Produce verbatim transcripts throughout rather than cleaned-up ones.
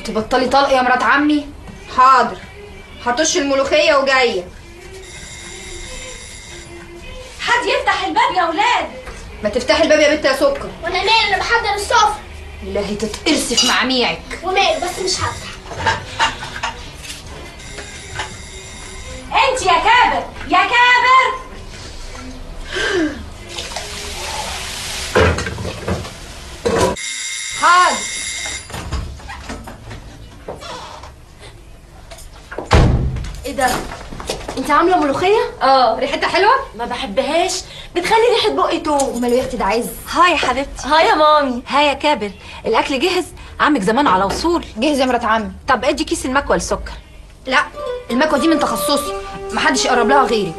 تبطلي طلق يا مرات عمي؟ حاضر، هطش الملوخيه وجايه. حد يفتح الباب يا ولاد. ما تفتحي الباب يا بنت يا سكر. وانا مالي، انا بحضر السفره. والله تتقرصي في معميعك. ومالي، بس مش هفتح. انت يا كابر يا كابر. حاضر. ايه ده؟ انت عامله ملوخيه؟ اه. ريحتها حلوه؟ ما بحبهاش، بتخلي ريحه بقي توم. امال ايه ده عايزه؟ هاي يا حبيبتي. هاي يا مامي. هاي يا كابر. الاكل جهز؟ عمك زمان على وصول. جهز يا مرات عمي. طب ادي كيس المكوى لسكر. لا، المكوى دي من تخصصي، محدش يقرب لها غيري.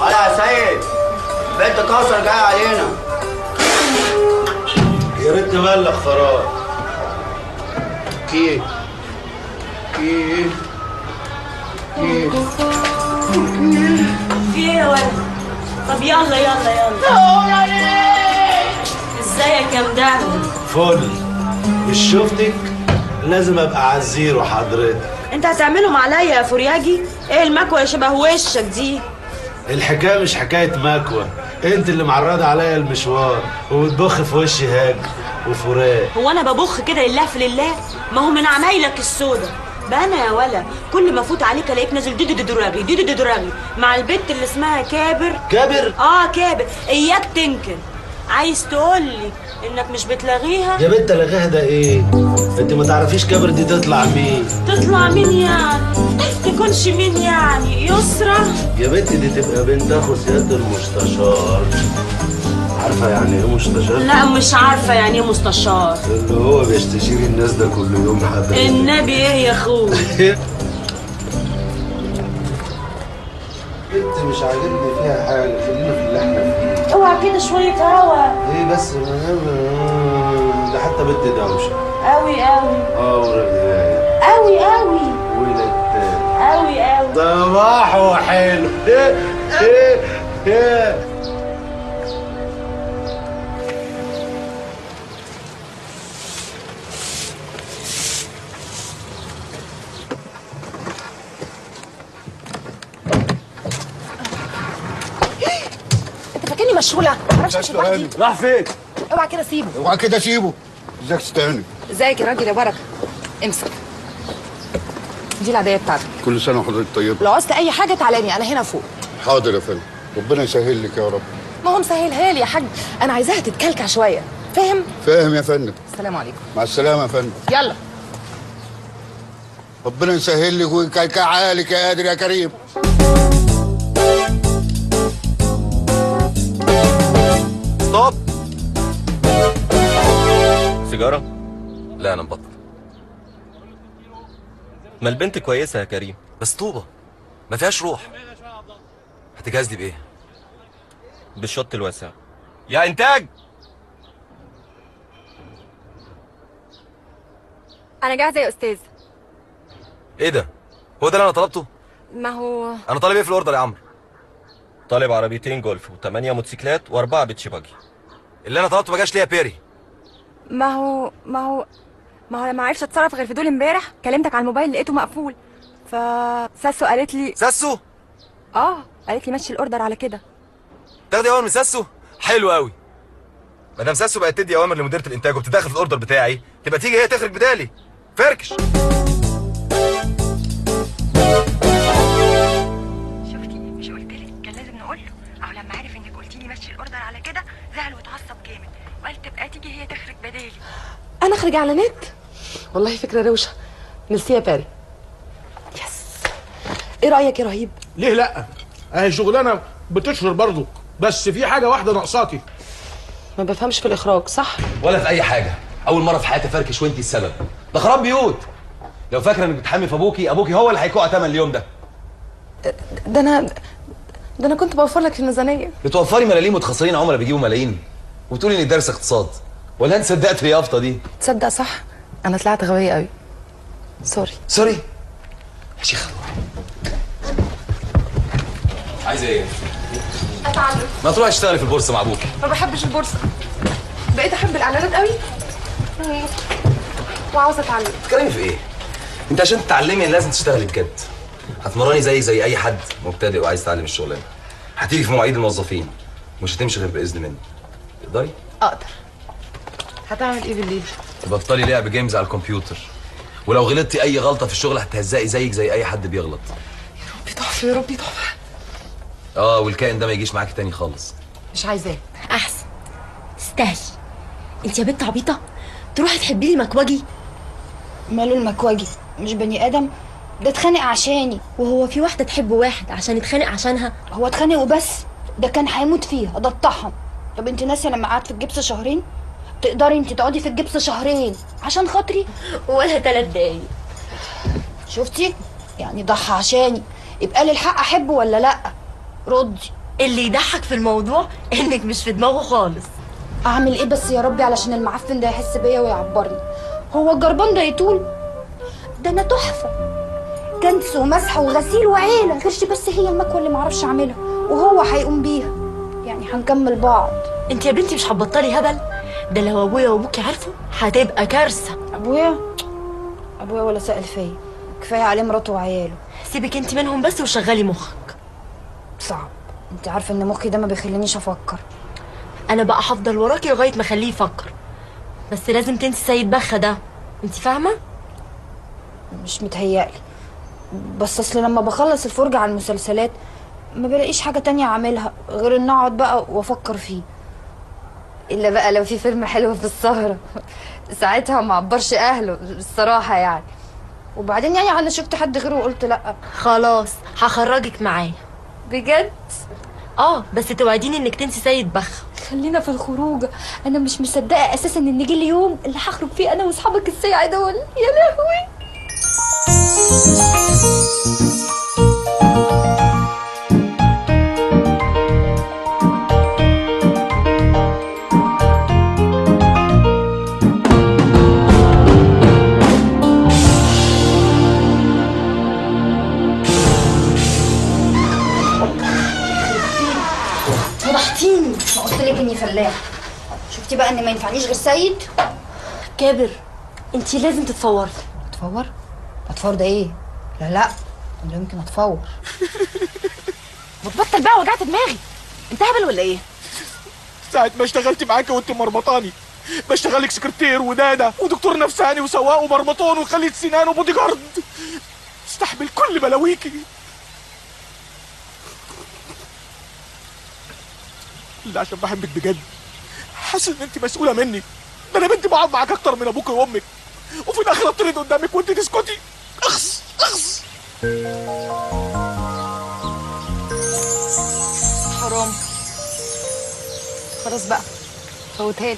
هلا يا سيد، بنت كسر جايه علينا. يا ريت تبلغ خراج. كيف؟ كيف؟ كيف؟ في ايه يا ولد؟ طب يلا يلا يلا. ازيك يا مدهن؟ فل. مش شفتك؟ لازم ابقى عزير وحضرتك. انت هتعملهم عليا يا فورياجي؟ ايه المكوى يا شبه وشك دي؟ الحكايه مش حكايه مكوى، انت اللي معرضه عليا المشوار وبتبخ في وشي هاج وفراق. هو انا ببخ كده لله في لله؟ ما هو من عمايلك السودا. بقى انا يا ولا كل ما افوت عليك الاقيك نازل دودو دراغي دودو دراغي مع البت اللي اسمها كابر. كابر؟ اه كابر. اياك تنكن. عايز تقولي انك مش بتلغيها؟ يا بنت الغيها ده ايه؟ انت ما تعرفيش كابر دي تطلع مين؟ تطلع مين يعني؟ تكونش مين يعني؟ يسرا؟ يا بنت دي تبقى بنت اخو سيادة المستشار. عارفه يعني ايه مستشار؟ لا مش عارفه يعني ايه مستشار. اللي هو بيستشير الناس ده كل يوم حضرتك. النبي ايه يا اخوه؟ بنت مش عاجبني فيها حاجه، خلينا في اللي احنا فيه. اوعى كده شوية هوا. ايه بس ده حتى بنت دوشة. قوي قوي. اه ورجالة. قوي قوي. ولد قوي قوي. صباح وحلو. ايه ايه ايه. مشغوله ما اعرفش مش لوحدي. راح فين؟ اوعى كده سيبه. اوعى كده سيبه. ازيك تستعيني؟ ازيك يا راجل يا بركه. امسك دي العدايه بتاعتك. كل سنه وحضرتك طيبه. لو عوزت اي حاجه تعالى انا هنا فوق. حاضر يا فندم، ربنا يسهل لك يا رب. ما هو مسهلها لي يا حاج، انا عايزاها تتكلكع شويه. فاهم؟ فاهم يا فندم. السلام عليكم. مع السلامه يا فندم. يلا ربنا يسهل لك ويكلكعها لك يا قادر يا كريم. ستوب. سيجارة؟ لا أنا مبطل. ما البنت كويسة يا كريم، بس طوبة ما فيهاش روح. هتجهز لي بإيه؟ بالشط الواسع. يا إنتاج! أنا جاهزة يا أستاذ. إيه ده؟ هو ده اللي أنا طلبته؟ ما هو أنا طالب إيه في الأوردر يا عمرو؟ طالب عربيتين جولف وثمانية موتوسيكلات وأربعة بيتش باجي. اللي أنا طلبته ما جاش ليه يا بيري؟ ما هو ما هو ما هو أنا ما عرفتش أتصرف غير في دول إمبارح. كلمتك على الموبايل لقيته مقفول، ف ساسو قالت لي. ساسو؟ آه قالت لي مشي الأوردر على كده. تاخدي أوامر من ساسو؟ حلو قوي. ما دام ساسو بقت تدي أوامر لمديرة الإنتاج وبتتدخل في الأوردر بتاعي، تبقى تيجي هي تخرج بدالي. فركش. أنا أخرج إعلانات؟ والله فكرة روشة. ميرسي يا باري. يس. إيه رأيك يا رهيب؟ ليه لأ؟ أهي شغلانة بتشهر برضه، بس في حاجة واحدة ناقصاكي. ما بفهمش في الإخراج، صح؟ ولا في أي حاجة، أول مرة في حياتي فركش وأنتي السبب. ده خراب بيوت. لو فاكرة إنك بتحمي في أبوكي، أبوكي هو اللي هيكوع تمن اليوم ده. ده أنا ده أنا كنت بوفر لك في الميزانية. بتوفري ملاليم وتخسرين عملاء بيجيبوا ملايين، وبتقولي إني دارس اقتصاد. ولا انت صدقت اليافطه دي؟ تصدق صح؟ انا طلعت غبيه قوي. سوري. سوري؟ يا شيخه. عايزه ايه؟ اتعلم. ما تروحي تشتغلي في البورصه مع ابوكي. ما بحبش البورصه. بقيت احب الاعلانات قوي. نفسي وعاوزه اتعلم. بتتكلمي في ايه؟ انت عشان تتعلمي لازم تشتغلي بجد. هتمرني زي زي اي حد مبتدئ وعايز يتعلم الشغلانه. هتيجي في مواعيد الموظفين مش هتمشي غير باذن مني. تقدري؟ اقدر. هتعمل ايه بالليل؟ تبطلي لعب جيمز على الكمبيوتر، ولو غلطتي اي غلطه في الشغل هتهزقي زيك زي اي حد بيغلط. يا ربي تحفه، يا ربي تحفه. اه والكائن ده ما يجيش معاكي تاني خالص. مش عايزاه. احسن. تستاهلي. انت يا بنت عبيطه تروحي تحبي لي مكواجي؟ ماله المكواجي؟ مش بني ادم ده، اتخانق عشاني. وهو في واحده تحب واحد عشان يتخانق عشانها؟ هو اتخانق وبس، ده كان هيموت فيها، ده اتطحن. طب انت ناسيه لما قعدت في الجبس شهرين؟ تقدري انت تقعدي في الجبس شهرين عشان خاطري؟ ولا ثلاث دقايق. شفتي؟ يعني ضحى عشاني، يبقى لي الحق احبه ولا لا؟ ردي. اللي يضحك في الموضوع انك مش في دماغه خالص. اعمل ايه بس يا ربي علشان المعفن ده يحس بيا ويعبرني؟ هو الجربان ده يطول؟ ده انا تحفه، كنس ومسح وغسيل وعيله، غيرش بس هي المكوه اللي معرفش اعملها وهو هيقوم بيها، يعني هنكمل بعض. انت يا بنتي مش هتبطلي هبل، ده لو ابويا وابوكي عارفه هتبقى كارثه. ابويا؟ ابويا ولا سأل فيا، كفايه عليه مراته وعياله. سيبك انت منهم بس وشغلي مخك. صعب، انت عارفه ان مخي ده ما بيخلينيش افكر. انا بقى هفضل وراكي لغايه ما اخليه يفكر، بس لازم تنسي سيد بخه ده، انت فاهمه؟ مش متهيألي، بس اصل لما بخلص الفرجه على المسلسلات ما بلاقيش حاجه تانية اعملها غير ان اقعد بقى وافكر فيه، الا بقى لو في فيلم حلو في السهره ساعتها ما عبرش اهله الصراحه يعني. وبعدين يعني انا شفت حد غيره وقلت لا خلاص هخرجك معايا بجد. اه بس توعديني انك تنسي سيد بخ. خلينا في الخروجه، انا مش مصدقه اساسا ان جه اليوم اللي هخرج فيه انا واصحابك الساعه دول. يا لهوي. فضحتيني، ما قلت لك اني فلاح. شفتي بقى ان ما ينفعنيش غير سيد كابر. انتي لازم تتفوري. تتفور؟ اتفور ده ايه؟ لا لا انا يمكن اتفور. بتبطل بقى وجعت دماغي، انت هبل ولا ايه؟ ساعة ما اشتغلت معاكي وانت مرمطاني، بشتغلك سكرتير ودادة ودكتور نفساني وسواق ومرمطون وخلية سنان وبودي جارد، استحمل كل بلاويكي. لا عشان بحبك بجد، حاسس ان انت مسؤولة مني. ده انا بنتي بقعد معاك اكتر من ابوك وامك، وفي الاخر اطرد قدامك وانت تسكتي. اخس اخس حرام. خلاص بقى فوتها لي،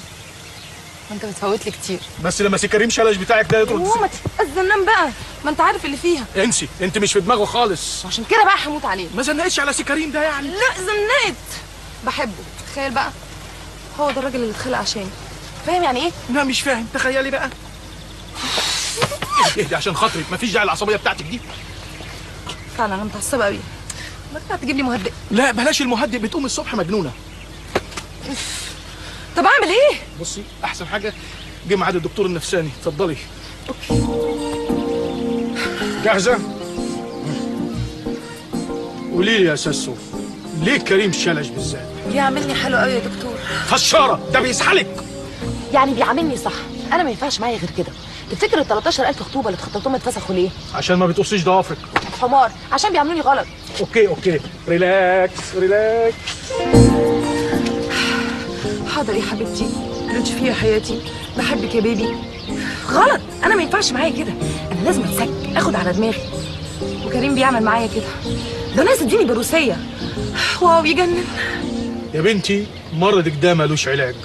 وانت بتفوت لي كتير. بس لما سي كريم شلش بتاعك ده يطرد هو ما تتأذى. نام بقى، ما انت عارف اللي فيها. انسي، انت مش في دماغه خالص، عشان كده بقى هموت عليه. ما زنقتش على سي كريم ده يعني؟ لا زنقت، بحبه. تخيل بقى، هو ده الراجل اللي اتخلق عشاني. فاهم يعني ايه؟ لا مش فاهم، تخيلي بقى. اهدي عشان خاطرك، مفيش داعي العصبيه بتاعتك دي. فعلا انا متعصبه قوي. ما تطلع تجيب لي مهدئ. لا بلاش المهدئ، بتقوم الصبح مجنونه. طب اعمل ايه؟ بصي احسن حاجه جه ميعاد الدكتور النفساني، اتفضلي. اوكي. جاهزه؟ قولي لي يا ساسو، ليه كريم شلش بالذات؟ بيعاملني حلو قوي يا دكتور. فشاره، ده بيسحلك. يعني بيعاملني صح، انا ما ينفعش معايا غير كده. تفتكر ال تلتاشر ألف خطوبه اللي اتخطبتهم اتفسخوا ليه؟ عشان ما بتقصيش ضوافرك. حمار، عشان بيعاملوني غلط. اوكي اوكي، ريلاكس ريلاكس. حاضر يا حبيبتي، انت فيها حياتي، بحبك يا بيبي. غلط، انا ما ينفعش معايا كده، انا لازم اتسك، اخد على دماغي. وكريم بيعمل معايا كده، ده ناس اديني بروسيه. واو يجنن. يا بنتي مرضك ده ملوش علاج،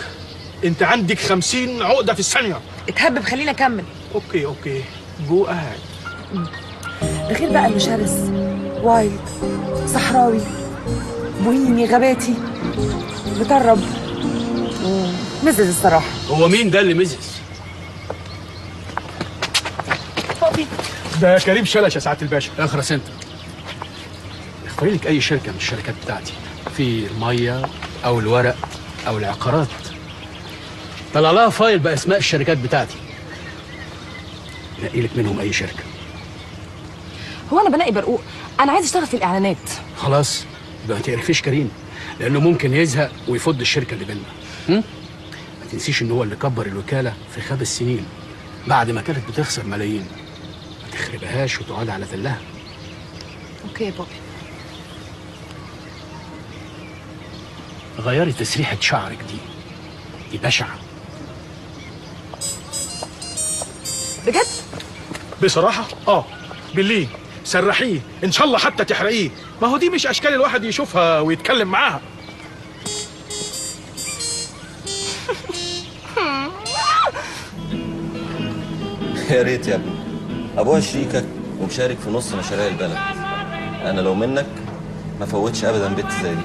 انت عندك خمسين عقده في الثانيه. اتهبب، خلينا اكمل. اوكي اوكي جو اهاد. ده غير بقى انه شرس، وايد، صحراوي، بويني، غاباتي، مطرب، مزز الصراحه. هو مين ده اللي مزز؟ فاضي. ده كريم شلش يا سعاده الباشا. اخرس انت. اختاري لك اي شركه من الشركات بتاعتي، في الميه او الورق او العقارات. طلع لها فايل باسماء الشركات بتاعتي. نقي لك منهم اي شركه. هو انا بنقي برقوق؟ انا عايز اشتغل في الاعلانات. خلاص يبقى ما تقرفيش كريم، لانه ممكن يزهق ويفض الشركه اللي بينا. ما تنسيش ان هو اللي كبر الوكاله في خمس سنين بعد ما كانت بتخسر ملايين. ما تخربهاش وتقعد على تلها. اوكي يا بابي. غيري تسريحه شعرك دي، دي بشعه بجد؟ بصراحه اه بالليل سرحيه ان شاء الله حتى تحرقيه. ما هو دي مش اشكال الواحد يشوفها ويتكلم معاها. يا ريت يا ابني، ابوها شريكك ومشارك في نص مشاريع البلد. انا لو منك ما فوتش ابدا بنت زي دي.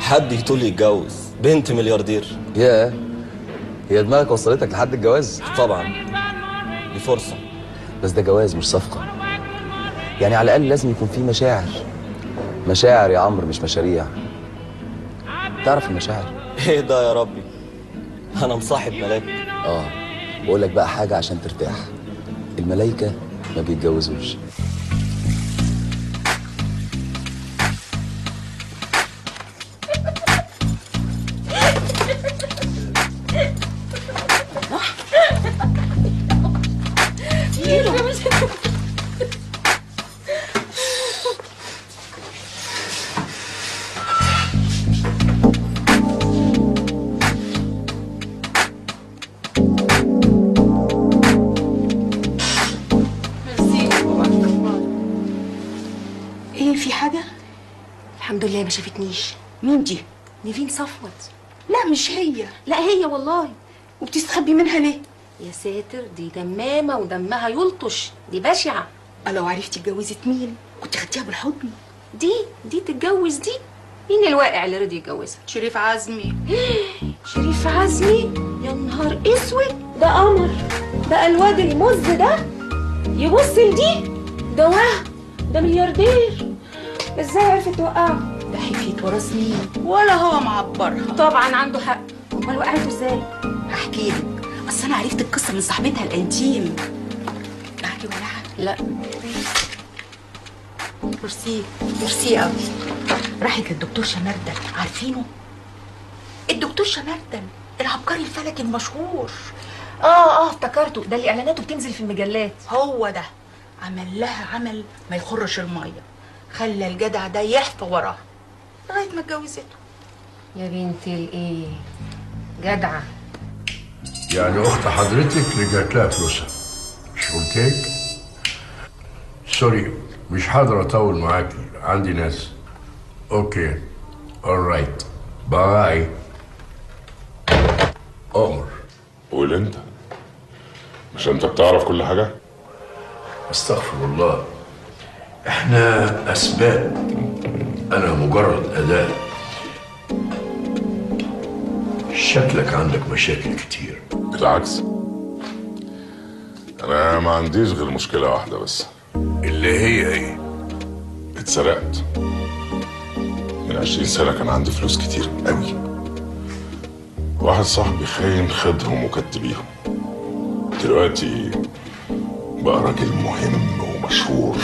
حد يطول يتجوز بنت ملياردير. ياه، هي دماغك وصلتك لحد الجواز؟ طبعا دي فرصه، بس ده جواز مش صفقه. يعني على الاقل لازم يكون في مشاعر. مشاعر يا عمرو مش مشاريع. تعرف المشاعر؟ ايه ده يا ربي، انا مصاحب ملاك. اه بقول لك بقى حاجه عشان ترتاح، الملايكه ما بيتجوزوش. ما شافتنيش. مين دي؟ نيفين صفوت. لا مش هي. لا هي والله. وبتستخبي منها ليه؟ يا ساتر، دي دمامه ودمها يلطش، دي بشعه. لو عرفتي اتجوزت مين كنت خدتيها بالحضن. دي دي تتجوز دي؟ مين الواقع اللي رضي يتجوزها؟ شريف عزمي. شريف عزمي؟ يا نهار اسود، ده قمر. ده الواد المز ده يبص لدي، ده وهم، ده ملياردير. ازاي عرفت توقعه؟ حكيت ورا سنين ولا هو معبرها. طبعا عنده حق، امال وقعته ازاي؟ هحكي لك، اصل انا عرفت القصه من صاحبتها الانتيم. احكي ولا حاجه؟ لا ميرسي ميرسي قوي. راحت للدكتور شمردل، عارفينه؟ الدكتور شمردل العبقري الفلكي المشهور. اه اه افتكرته، ده اللي اعلاناته بتنزل في المجلات. هو ده عمل لها عمل ما يخرش الميه، خلى الجدع ده يحفى وراها لغايه ما اتجوزته. يا بنت الايه، جدعه. يعني اخت حضرتك اللي جات لها فلوسها، مش قلت لك؟ سوري مش حاضر اطول معاكي، عندي ناس. اوكي alright باي. عمر قول انت، مش انت بتعرف كل حاجه؟ استغفر الله، احنا اسباب، أنا مجرد أداة. شكلك عندك مشاكل كتير. بالعكس، أنا ما عنديش غير مشكلة واحدة بس. اللي هي إيه؟ اتسرقت. من عشرين سنة كان عندي فلوس كتير قوي. واحد صاحبي خاين خدهم وكتبيهم. دلوقتي بقى راجل مهم ومشهور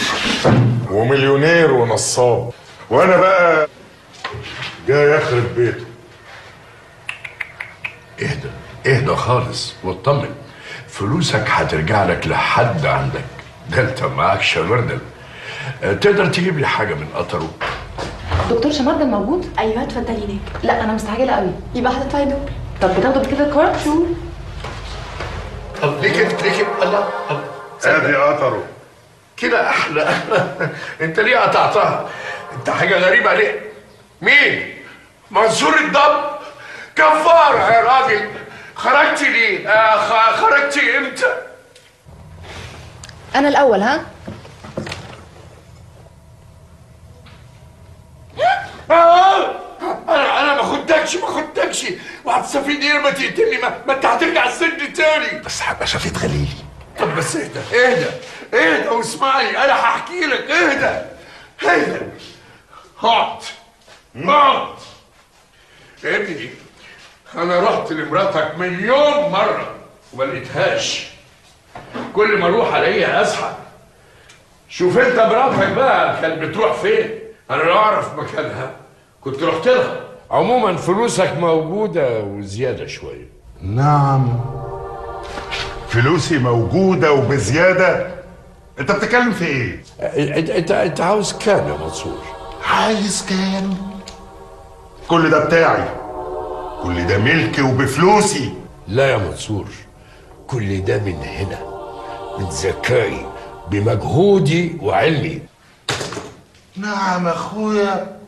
ومليونير ونصاب. وانا بقى جاي اخرب بيته. اهدى اهدى خالص واطمن، فلوسك هترجع لك لحد عندك. ده انت معاك شمردل، تقدر تجيب لي حاجه من قطره؟ دكتور شمردل موجود؟ ايوه اتفضل هناك. لا انا مستعجله قوي. يبقى هتدفعي دول. طب بتاخدوا بكده الكارت؟ شو طب ليه كده ليه كده؟ الله ادي قطره كده احلى. انت ليه قطعتها؟ انت حاجه غريبه ليه؟ مين؟ منصور الضب؟ كفاره يا راجل. خرجتي ليه؟ آه خرجتي امتى؟ انا الاول. ها؟ آه انا انا ما خدتكش ما خدتكش وهتستفيد ايه لما تقتلني؟ ما انت هترجع السجن تاني. بس هبقى شفيت خليلي. طب بس اهدى اهدى اهدى واسمعني، انا هحكي لك. اهدى اهدى اقعد اقعد. ابني انا رحت لمراتك مليون مره وما لقيتهاش، كل ما اروح الاقيها ازحف. شوف انت مراتك بقى كانت بتروح فين؟ انا لو اعرف مكانها كنت رحت لها. عموما فلوسك موجوده وزياده شويه. نعم فلوسي موجوده وبزياده؟ انت بتتكلم في ايه؟ انت انت عاوز كام يا منصور؟ عايز كام؟ كل ده بتاعي، كل ده ملكي وبفلوسي. لا يا منصور، كل ده من هنا، من ذكائي بمجهودي وعلمي. نعم اخويا.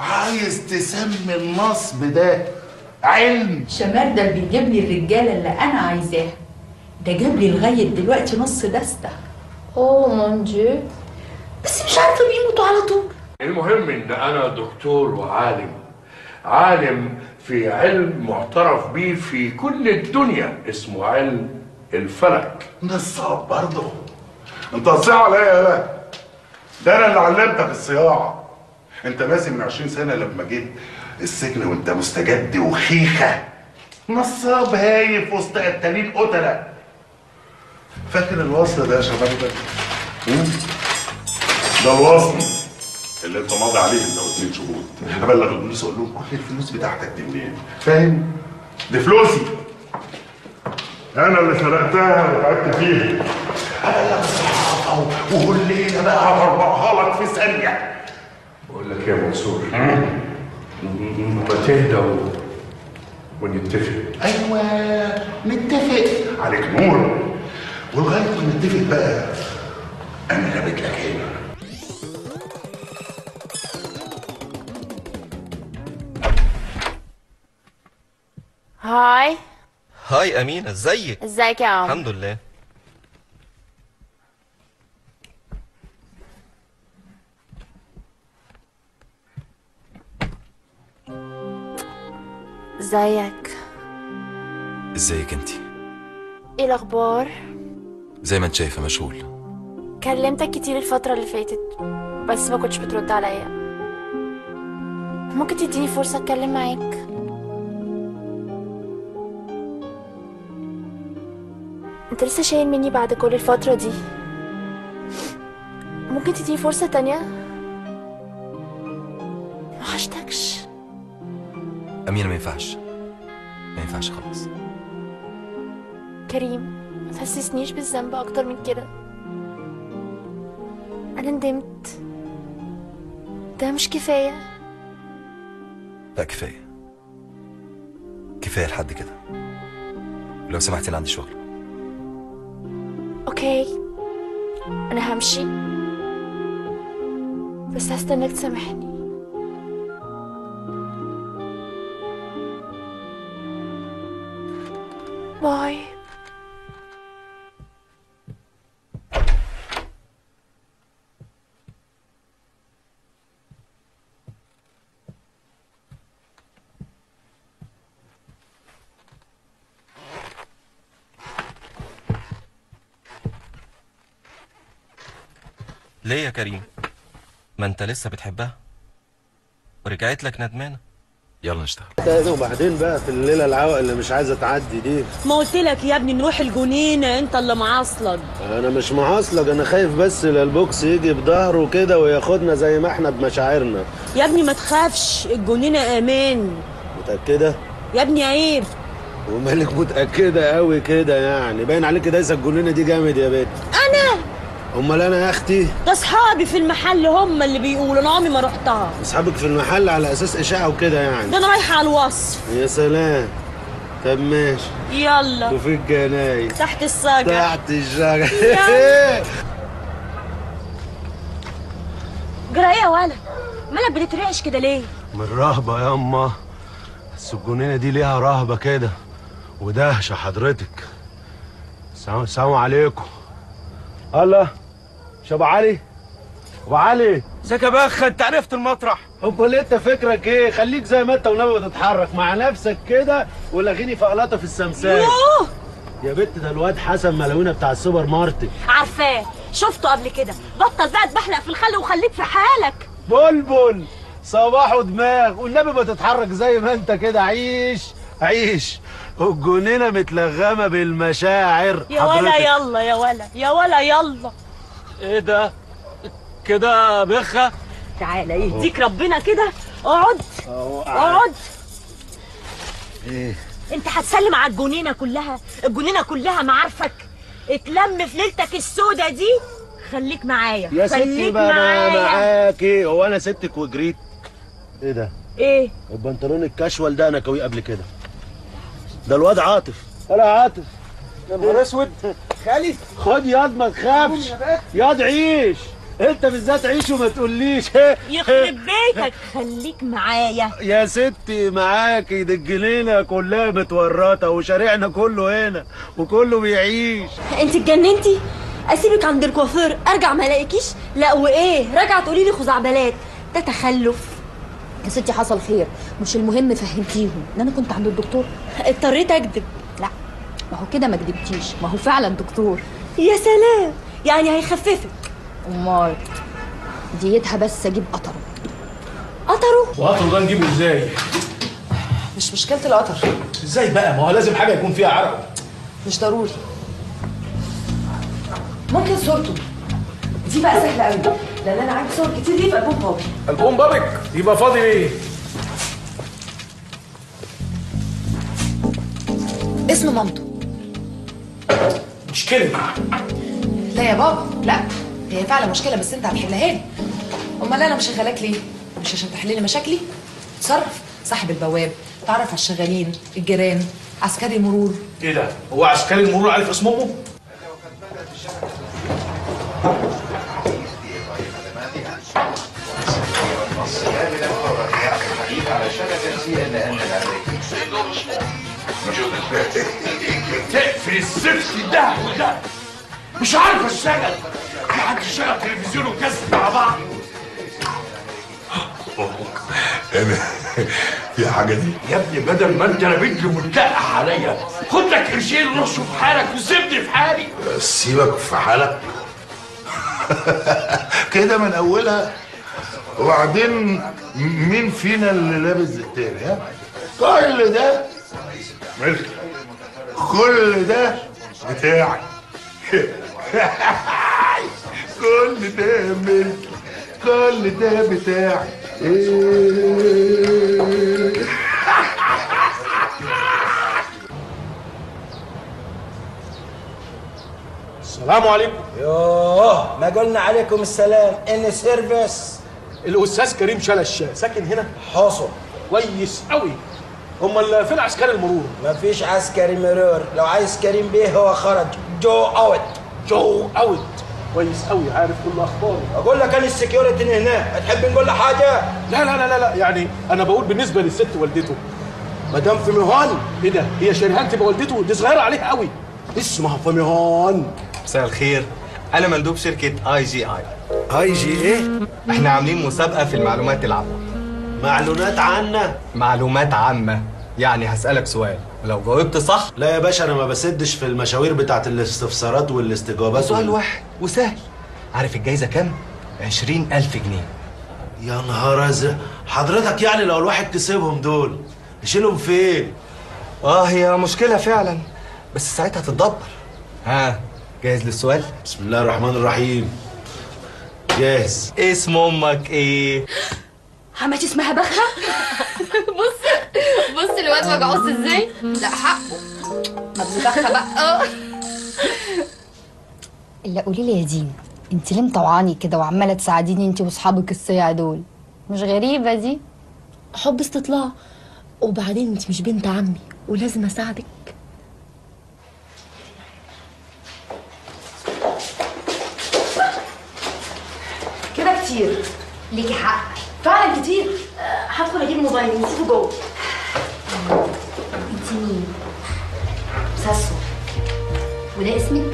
عايز تسمي النصب ده علم؟ شمردل بيجيب لي الرجاله اللي انا عايزاها، ده جاب لي لغايه دلوقتي نص دسته. اوه مون ديو، بس مش عارفه بيموتوا على طول. المهم ان انا دكتور وعالم، عالم في علم معترف بيه في كل الدنيا، اسمه علم الفلك. نصاب برضه؟ انت هتصيع عليا يا لا؟ ده انا اللي علمتك الصياعه. انت ماشي من عشرين سنة لما جيت السجن وانت مستجد وخيخه، نصاب هايف وسط قتالين قتله. فاكر الوصل ده يا شباب؟ ده الوصل اللي انت ماضي عليه لو اتنين شهود. ابلغ البوليس اقول لهم كل الفلوس بتاعتك دي منين؟ فاهم؟ دي فلوسي انا اللي سرقتها وتعبت فيها. ابلغ الصحافه وكل ليله بقى هطربقها لك في ثانيه. بقول لك ايه يا منصور؟ ما تهدى ونتفق. ايوه نتفق، عليك نور. ولغايه ما نتفق بقى انا غابت لك هنا. هاي هاي أمينة، ازيك؟ ازيك يا عمر؟ الحمد لله. ازيك؟ ازيك انتي؟ ايه الأخبار؟ زي ما انت شايفة مشغول. كلمتك كتير الفترة اللي فاتت بس ما كنتش بترد عليا. ممكن تديني فرصة أتكلم معاك؟ انت لسه شايل مني بعد كل الفترة دي، ممكن تديني فرصة تانية؟ محشتكش أمينة. ما ينفعش ما ينفعش خلاص. كريم ما تحسسنيش بالذنب أكتر من كده، أنا ندمت. ده مش كفاية. لا كفاية كفاية لحد كده. لو سمحتي أنا عندي شغل. اوكي انا همشي بس هستناك تسامحني. باي. ليه يا كريم؟ ما انت لسه بتحبها ورجعت لك ندمانه. يلا نشتغل. وبعدين بقى في الليله العوق اللي مش عايزه تعدي دي، ما قلت لك يا ابني نروح الجنينه؟ انت اللي معصلج. انا مش معصلج، انا خايف بس للبوكس يجي بظهره كده وياخدنا زي ما احنا بمشاعرنا. يا ابني ما تخافش، الجنينه امان. متاكده يا ابني؟ عيب. ومالك متاكده قوي كده يعني؟ باين عليك دايسه الجنينه دي جامد يا بنت. انا امال انا يا اختي؟ ده اصحابي في المحل هم اللي بيقولوا، انا عمري ما رحتها. اصحابك في المحل على اساس اشاعه وكده يعني؟ ده انا رايحه على الوصف. يا سلام. طب ماشي يلا. وفي الجنايز تحت الشجر تحت الشجر. جرى ايه يا ولد؟ مالك بتترعش كده ليه؟ من الرهبه يا اما. بس الجنينه دي ليها رهبه كده ودهشه. حضرتك السلام عليكم. الله مش ابو علي؟ ابو علي ازيك يا بخ؟ انت عرفت المطرح؟ امال انت فكرك ايه؟ خليك زي ما انت وناوي تتحرك مع نفسك كده ولاغيني فقلاطه في السمساك. يا بنت ده الواد حسن ملوينا بتاع السوبر ماركت. عارفاه، شفته قبل كده. بطل بقى تبحلق في الخل وخليك في حالك. بلبل صباح ودماغ، والنبي ما تتحرك زي ما انت كده، عيش عيش، والجنينه متلغمه بالمشاعر. يا ولا يلا يا ولا يا ولا يلا. ايه ده؟ كده بخه؟ تعالى يهديك ربنا كده، اقعد اقعد. ايه؟ انت هتسلم على الجنينه كلها، الجنينه كلها معارفك، اتلم في ليلتك السودة دي. خليك معايا يا ستي بقى، انا معاكي. هو انا سبتك وجريت؟ ايه ده؟ ايه؟ البنطلون الكشوال ده انا كويه قبل كده. ده الواد عاطف. ولا عاطف يا نهار اسود. خالي خد ياض، ما تخافش ياض، عيش انت بالذات، عيش وما تقوليش. يخرب بيتك، خليك معايا يا ستي، معاكي. دي الجنينه كلها متورطه، وشارعنا كله هنا وكله بيعيش. انت اتجننتي؟ اسيبك عند الكوافير ارجع ما الاقيكيش؟ لا وايه، راجعه تقولي لي خزعبلات؟ ده تخلف يا ستي. حصل خير، مش المهم. فهمتيهم ان انا كنت عند الدكتور؟ اضطريت اكذب. لا ما هو كده ما كدبتيش، ما هو فعلا دكتور. يا سلام، يعني هيخففك. امال ديتها بس اجيب قطره. قطره؟ وقطره ده نجيبه ازاي؟ مش مشكله القطر. ازاي بقى؟ ما هو لازم حاجه يكون فيها عرق. مش ضروري، ممكن صورته دي بقى سهله قوي، لان انا عندي صور كتير ليه في البوم بابي. البوم بابك يبقى فاضي ليه؟ اسم مامته. مشكله؟ لا يا بابا لا، هي فعلا مشكله بس انت هتحلها لي. امال انا مشغلاك ليه؟ مش عشان تحل لي مشاكلي؟ اتصرف، صاحب البواب، تعرف على الشغالين، الجيران، عسكري مرور. ايه ده؟ هو عسكري المرور عارف اسم امه؟ تقفل السلسل ده وده، مش عارف اشتغل. انا عندي شغل تلفزيون وكاسب مع بعض. انا في حاجه دي يا ابني، بدل ما انت رابطني ومتلقح عليا، خد لك قرشين روح شوف حالك وسيبني في حالي. سيبك في حالك كده من اولها. وبعدين مين فينا اللي لابس التاني؟ ها؟ كل ده ملكي، كل ده بتاعي كل ده ملكي، كل ده بتاعي. السلام عليكم. يوه ما قلنا عليكم السلام. ان سيرفيس الاستاذ كريم شلشة ساكن هنا؟ حاصل. كويس قوي. امال فين عسكري المرور؟ مفيش عسكري مرور، لو عايز كريم بيه هو خرج. جو اوت. جو اوت. كويس قوي، عارف كل اخباري. اقول لك انا السكيورتي هناك، هتحب نقول له حاجه؟ لا لا لا لا، يعني انا بقول بالنسبه للست والدته مدام فميهان. ايه ده؟ هي شريهان تبقى والدته؟ دي صغيره عليها قوي، اسمها فميهان. مساء الخير، انا مندوب شركه اي جي اي. اي جي ايه؟ احنا عاملين مسابقه في المعلومات العامه. معلومات عامه؟ معلومات عامه، يعني هسالك سؤال لو جاوبت صح. لا يا باشا، انا ما بسدش في المشاوير بتاعت الاستفسارات والاستجابات. سؤال واحد وسهل. عارف الجايزه كام؟ عشرين ألف جنيه. يا نهار ازرق حضرتك، يعني لو الواحد كسبهم دول يشيلهم فين؟ اه هي مشكله فعلا، بس ساعتها تتدبر. ها جاهز للسؤال؟ بسم الله الرحمن الرحيم. جاهز. اسم امك ايه؟ حماتي اسمها بخه. بص بص الواد وجعوص ازاي. لا حقه. طب بخه بقى. اه الا قولي لي يا دين، انت ليه مطوعاني كده وعماله تساعديني انت واصحابك الصيع دول؟ مش غريبه دي؟ حب استطلاع، وبعدين انت مش بنت عمي ولازم اساعدك. كتير ليكي حق فعلا، كتير. هدخل أه، اجيب موبايلي نسيته جوه. انت مين؟ ساسو. وده اسمك؟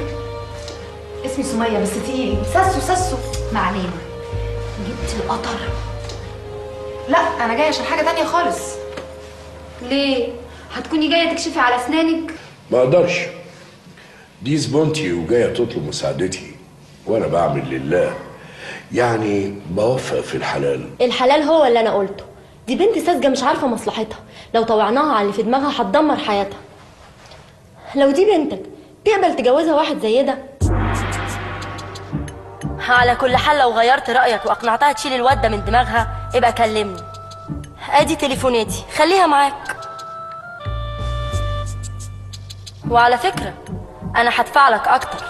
اسمي سميه بس تقيل. ساسو ساسو ما علينا. جبت القطر؟ لا انا جايه عشان حاجه تانية خالص. ليه؟ هتكوني جايه تكشفي على اسنانك؟ ما اقدرش، دي زبونتي وجايه تطلب مساعدتي، وانا بعمل لله. يعني بوفق في الحلال. الحلال هو اللي انا قلته. دي بنت ساذجه مش عارفه مصلحتها، لو طوعناها على اللي في دماغها هتدمر حياتها. لو دي بنتك تقبل تجوزها واحد زي ده؟ على كل حال لو غيرت رايك واقنعتها تشيل الواد ده من دماغها ابقى كلمني. ادي تليفوناتي خليها معاك. وعلى فكره انا هدفع لك اكتر.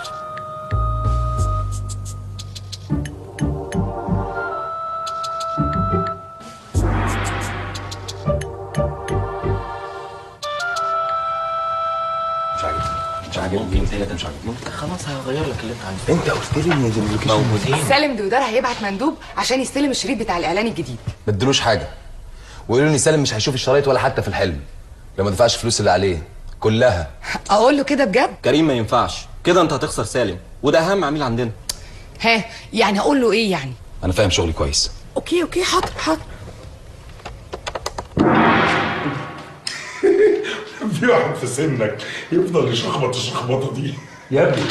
مش عاجبني. خلاص هغير لك اللي انت عايزه. انت قلت لي ان الزملكاء موجودين. سالم دويدار هيبعت مندوب عشان يستلم الشريط بتاع الاعلان الجديد. ما ادلوش حاجه وقولوا لي سالم مش هيشوف الشرايط ولا حتى في الحلم لو ما دفعش الفلوس اللي عليه كلها. اقول له كده بجد؟ كريم ما ينفعش كده، انت هتخسر سالم وده اهم عميل عندنا. ها يعني اقول له ايه يعني؟ انا فاهم شغلي كويس. اوكي اوكي حاضر حاضر. في واحد في سنك يفضل يشخبط الشخبطه دي يا ابني،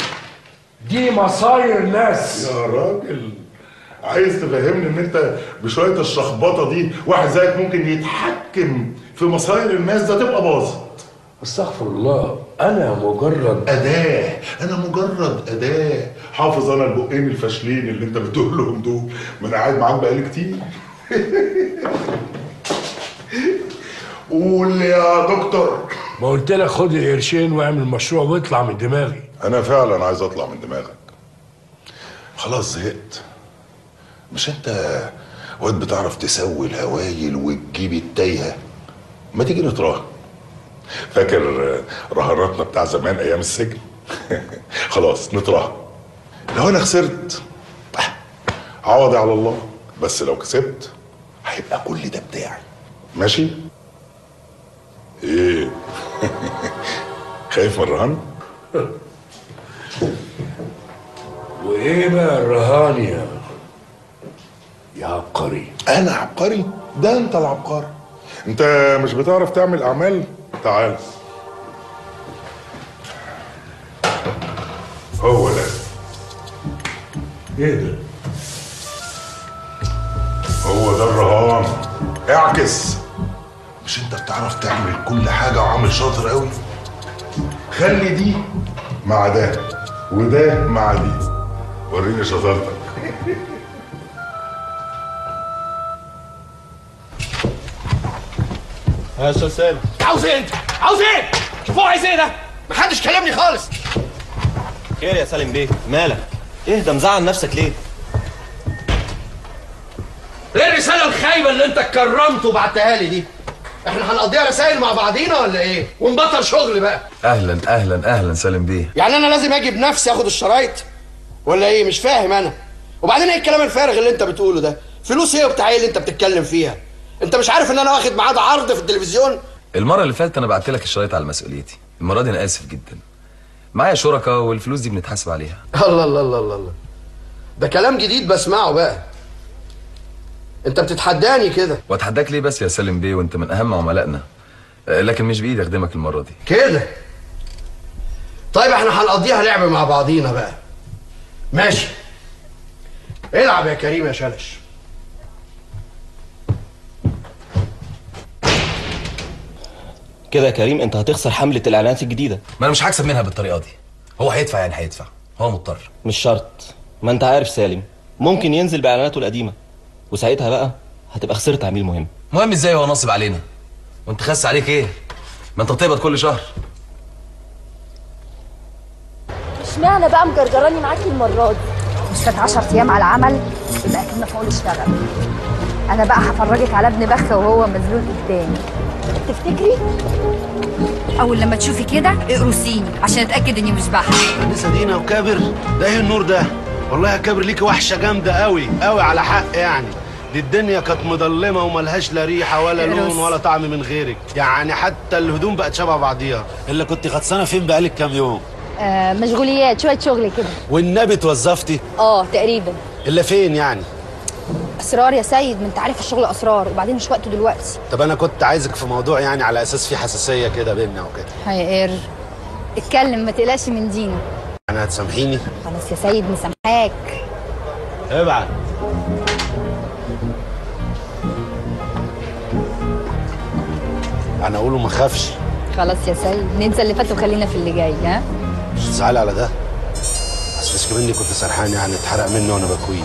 دي مصاير ناس يا راجل. عايز تفهمني ان انت بشويه الشخبطه دي واحد زيك ممكن يتحكم في مصاير الناس؟ ده تبقى باظت. استغفر الله، انا مجرد اداه، انا مجرد اداه. حافظ انا البقين الفاشلين اللي انت بتقول لهم دول، ما انا قاعد معاهم بقالي كتير. قول يا دكتور. ما قلت لك خد القرشين واعمل مشروع واطلع من دماغي. انا فعلا عايز اطلع من دماغك، خلاص زهقت. مش انت واد بتعرف تسوي الهوايل وتجيب التايهه؟ ما تيجي نتراهن. فاكر رهاناتنا بتاع زمان ايام السجن؟ خلاص نتراهن. لو انا خسرت عوضي على الله، بس لو كسبت هيبقى كل ده بتاعي. ماشي؟ ايه؟ خايف من الرهان؟ وايه بقى الرهان يا يا عبقري؟ انا عبقري؟ ده انت العبقري. انت مش بتعرف تعمل اعمال؟ تعال. هو ده. ايه ده؟ هو ده الرهان. اعكس. مش انت بتعرف تعمل كل حاجه وعامل شاطر قوي؟ خلي دي مع ده وده مع دي، وريني شطارتك. ها يا استاذ سالم، عاوز ايه انت؟ عاوز ايه؟ شوفوا عايز ايه ده؟ محدش كلمني خالص. خير يا سالم بيه، مالك؟ اهدى، مزعل نفسك ليه؟ ايه الرساله الخايبه اللي انت اتكرمت وبعتها لي دي؟ احنا هنقضيها رسائل مع بعضينا ولا ايه؟ ونبطل شغل بقى. اهلا اهلا اهلا سالم بيه. يعني انا لازم اجي بنفسي اخد الشرايط ولا ايه؟ مش فاهم انا. وبعدين ايه الكلام الفارغ اللي انت بتقوله ده؟ فلوس ايه وبتاع ايه اللي انت بتتكلم فيها؟ انت مش عارف ان انا واخد ميعاد عرض في التلفزيون؟ المره اللي فاتت انا بعت لك الشرايط على مسؤوليتي، المره دي انا اسف جدا. معايا شركاء والفلوس دي بنتحاسب عليها. الله الله الله الله الله، ده كلام جديد بسمعه بقى. انت بتتحداني كده؟ واتحداك ليه بس يا سالم بيه وانت من اهم عملائنا، لكن مش بايدي اخدمك المره دي كده. طيب احنا هنقضيها لعبه مع بعضينا بقى. ماشي، العب يا كريم يا شلش. كده يا كريم انت هتخسر حمله الاعلانات الجديده. ما انا مش هكسب منها بالطريقه دي. هو هيدفع يعني هيدفع، هو مضطر. مش شرط، ما انت عارف سالم ممكن ينزل باعلاناته القديمه وساعتها بقى هتبقى خسرت عميل مهم. مهم ازاي هو ناصب علينا؟ وانت خاس عليك ايه؟ ما انت بتقبض كل شهر. اشمعنى بقى مجرجراني معاكي المره دي؟ استاذ عشرة ايام على العمل يبقى كنا فوق نشتغل. انا بقى هفرجك على ابن بخت وهو مذلول قدامي. تفتكري؟ اول لما تشوفي كده اقرصيني عشان اتاكد اني مش بحلم. النسا دينا وكابر، ده ايه النور ده؟ والله يا كابر ليكي وحشه جامده قوي قوي على حق. يعني دي الدنيا كانت مضلمه وملهاش لا ريحه ولا لون ولا طعم من غيرك، يعني حتى الهدوم بقت شبه بعضيها. الا كنت غطسانه فين بقالك كام يوم؟ آه مشغوليات، شويه شغل كده. والنبي اتوظفتي؟ اه تقريبا. الا فين يعني؟ اسرار يا سيد، ما انت عارف الشغل اسرار، وبعدين مش وقته دلوقتي. طب انا كنت عايزك في موضوع يعني على اساس في حساسيه كده بيننا وكده. هيقر اتكلم ما تقلقش من دينا. أنا هتسامحيني؟ خلاص يا سيد مسامحاك. ابعت. انا اقوله ما خافش. خلاص يا سيد، ننسى اللي فات وخلينا في اللي جاي. ها مش تزعلي على ده، بس مش كمان كنت سرحان يعني اتحرق مني وانا بكويه.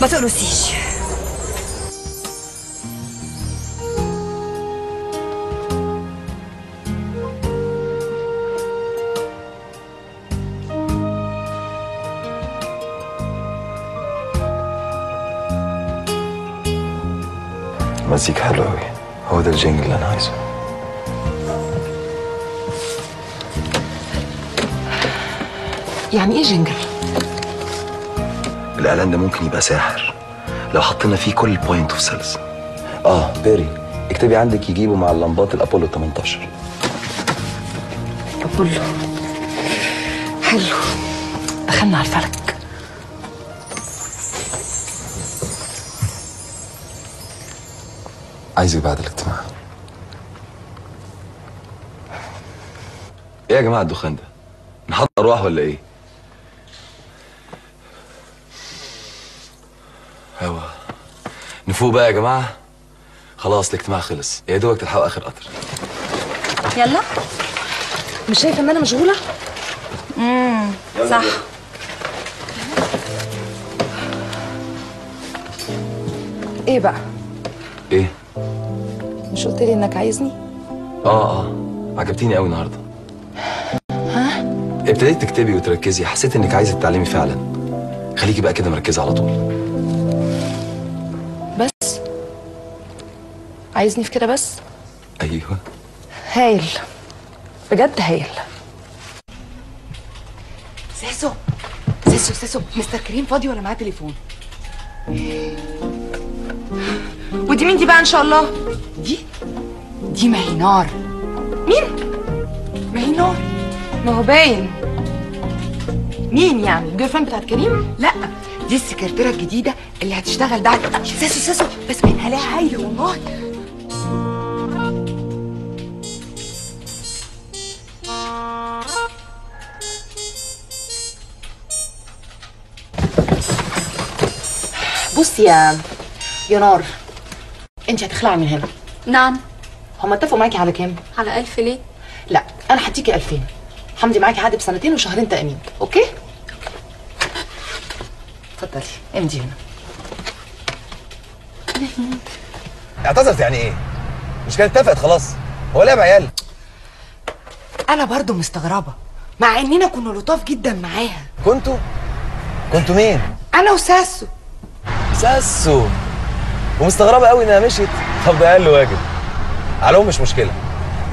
ما تقلقيش. مزيك حلو قوي، هو ده الجنجل اللي انا عايزه. يعني ايه جنجل؟ الاعلان ده ممكن يبقى ساحر لو حطينا فيه كل البوينت اوف سيلز. اه بيري اكتبي عندك يجيبوا مع اللمبات الابولو تمنتاشر. ابولو حلو، دخلنا على الفلك. عايزك بعد الاجتماع. ايه يا جماعه الدخان ده؟ نحط ارواح ولا ايه؟ هوا نفوق بقى يا جماعه، خلاص الاجتماع خلص، يا دوبك تلحقوا اخر قطر. يلا مش شايفه ان انا مشغوله؟ امم صح. ايه بقى؟ ايه؟ مش قلت لي انك عايزني؟ اه اه عجبتيني قوي النهارده. ها؟ ابتديت تكتبي وتركزي، حسيت انك عايزه تتعلمي فعلا. خليكي بقى كده مركزه على طول. بس؟ عايزني في كده بس؟ ايوه. هايل بجد، هايل. سيسو سيسو سيسو، مستر كريم فاضي ولا معاه تليفون؟ ودي مين دي بقى ان شاء الله؟ دي؟ دي مهينار. مين؟ مهينار. ما هو باين. مين يعني؟ الجيرل فريند بتاعت كريم؟ لا دي السكرتيره الجديده اللي هتشتغل بعد ساسو ساسو، بس باينها لها هايله والله. بصي يا يا نار، انت هتخلعي من هنا. نعم. هما اتفقوا معاكي على كام؟ على ألف. ليه؟ لا انا هديكي ألفين. حمدي معاكي عقد بسنتين وشهرين تأمين، اوكي؟ اتفضلي امضي هنا. اعتذرت يعني ايه؟ مش كانت اتفقت خلاص؟ هو لعب عيال؟ انا برضو مستغربه، مع اننا كنا لطاف جدا معاها. كنتوا؟ كنتوا مين؟ انا وساسو. ساسو ومستغربه قوي انها مشيت. طب ده اقل واجب عليهم. مش مشكله،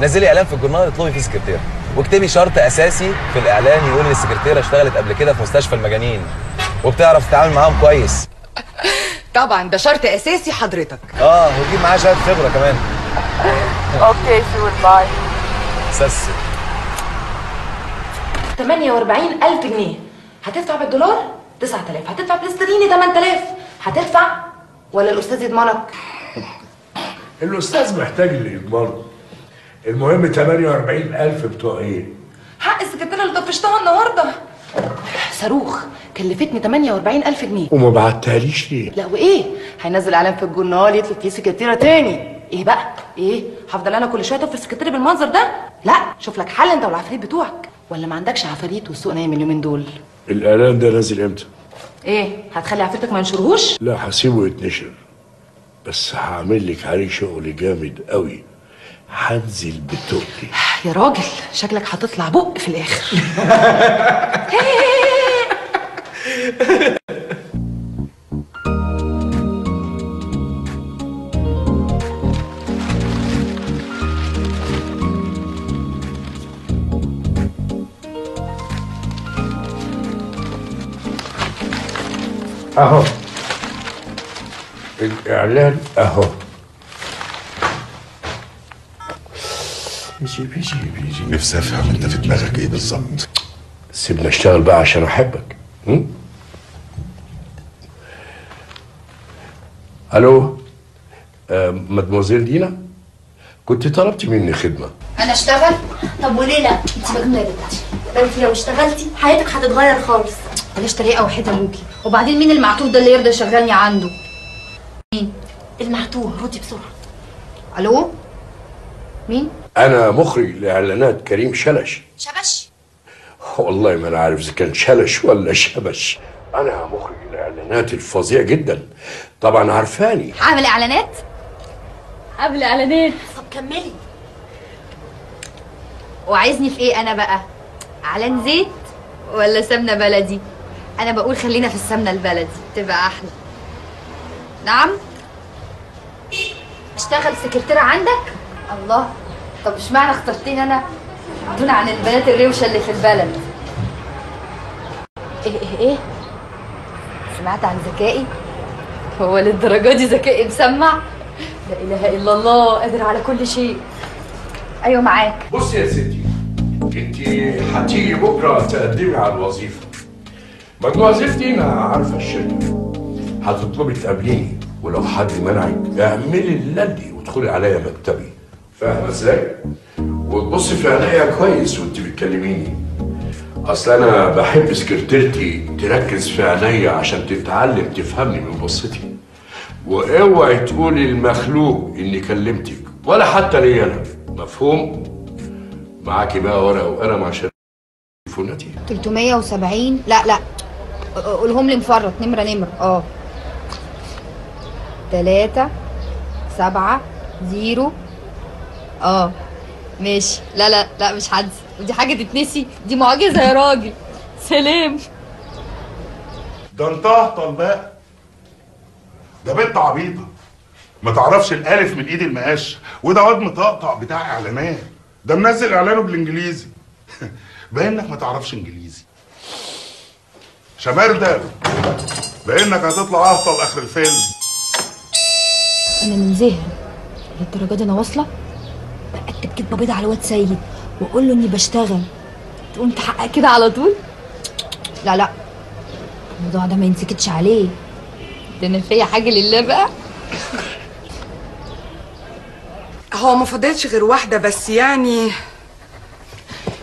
نزلي اعلان في الجورنال اطلبي فيه سكرتيره، واكتبي شرط اساسي في الاعلان يقول ان السكرتيره اشتغلت قبل كده في مستشفى المجانين وبتعرف تتعامل معاهم كويس. طبعا ده شرط اساسي حضرتك. اه وتجيب معاها شهاده خبره كمان. اوكي سول باي سس. تمنية وأربعين ألف جنيه هتدفع بالدولار، تسعة آلاف هتدفع بالاسترليني، تمنية آلاف هتدفع. ولا الأستاذ يضمنك؟ الأستاذ محتاج اللي يضمنه. المهم تمنية وأربعين ألف بتوع إيه؟ حق السكرتيرة اللي طفشتها النهارده. صاروخ، كلفتني تمنية وأربعين ألف جنيه. وما بعتهاليش ليه؟ لا وإيه؟ هينزل إعلان في الجورنال يطلب فيه سكرتيرة تاني. إيه بقى؟ إيه؟ هفضل أنا كل شوية طفش سكرتيرة بالمنظر ده؟ لا، شوف لك حل أنت والعفاريت بتوعك. ولا ما عندكش عفاريت والسوق نايم اليومين دول؟ الإعلان ده نازل إمتى؟ ايه هتخلي عفرتك ما ينشرهوش؟ لا هسيبه يتنشر، بس هعمل لك عليه شغل جامد قوي. هنزل بتوقتي. يا راجل شكلك هتطلع بق في الاخر. اهو الاعلان اهو. بيجي بيجي بيجي نفسي افهم انت في دماغك ايه بالظبط. سيبني اشتغل بقى عشان احبك. امم الو آه مدموزيل دينا، كنت طلبتي مني خدمه. انا اشتغل؟ طب وليه لا؟ انت مجنونه يا بنتي، ده انت لو اشتغلتي حياتك هتتغير خالص. بلاش طريقه وحيد ابوكي. وبعدين مين المعتوه ده اللي يرضى يشغلني عنده؟ مين المعتوه؟ ردي بسرعه. الو مين؟ انا مخرج لاعلانات كريم شلش. شبش؟ والله ما انا عارف اذا كان شلش ولا شبش. انا مخرج الاعلانات الفظيع جدا، طبعا عارفاني. عامل اعلانات؟ عامل اعلانات. طب كملي. وعايزني في ايه انا بقى؟ اعلان زيت ولا سمنه بلدي؟ انا بقول خلينا في السمنه البلدي تبقى احلى. نعم؟ اشتغل سكرتيره عندك؟ الله، طب اشمعنى اخترتني انا دون عن البنات الروشه اللي في البلد؟ ايه ايه ايه؟ سمعت عن ذكائي؟ هو للدرجه دي ذكائي مسمع؟ لا اله الا الله، قادر على كل شيء. ايوه معاك. بصي يا ستي، انت هتيجي بكره تقدمي على الوظيفه. مجموع زفتي انا عارفه الشركه. هتطلبي تقابليني، ولو حد منعك اعملي اللي وادخلي عليا مكتبي. فاهمه ازاي؟ وتبصي في عينيا كويس وانت بتكلميني. اصل انا بحب سكرتيرتي تركز في عينيا عشان تتعلم تفهمني من بصتي. واوعي تقولي للمخلوق اني كلمتك، ولا حتى ليا انا. مفهوم؟ معاكي بقى ورقه وقلم عشان تليفوناتي. ثلاثمية وسبعين لا لا قولهم لي مفرط نمره نمره. اه تلاتة سبعة زيرو. اه ماشي. لا لا لا مش حد، ودي حاجة تتنسي؟ دي معجزة يا راجل. سلام. ده انت اهطل بقى، ده بنت عبيطة ما تعرفش الالف من ايد المقاش، وده واد مطقطع بتاع اعلانات، ده منزل اعلانه بالانجليزي. باين انك ما تعرفش انجليزي. شمردل، باين انك هتطلع اهطل اخر الفيلم. أنا من زهر للدرجة دي أنا واصلة؟ بكتب كدبة بيضة على واد سيد وأقول له إني بشتغل، تقوم تحقق كده على طول؟ لا لا الموضوع ده ما ينسكتش عليه، ده أنا فيا حاجة لله بقى. هو ما فضلتش غير واحدة بس، يعني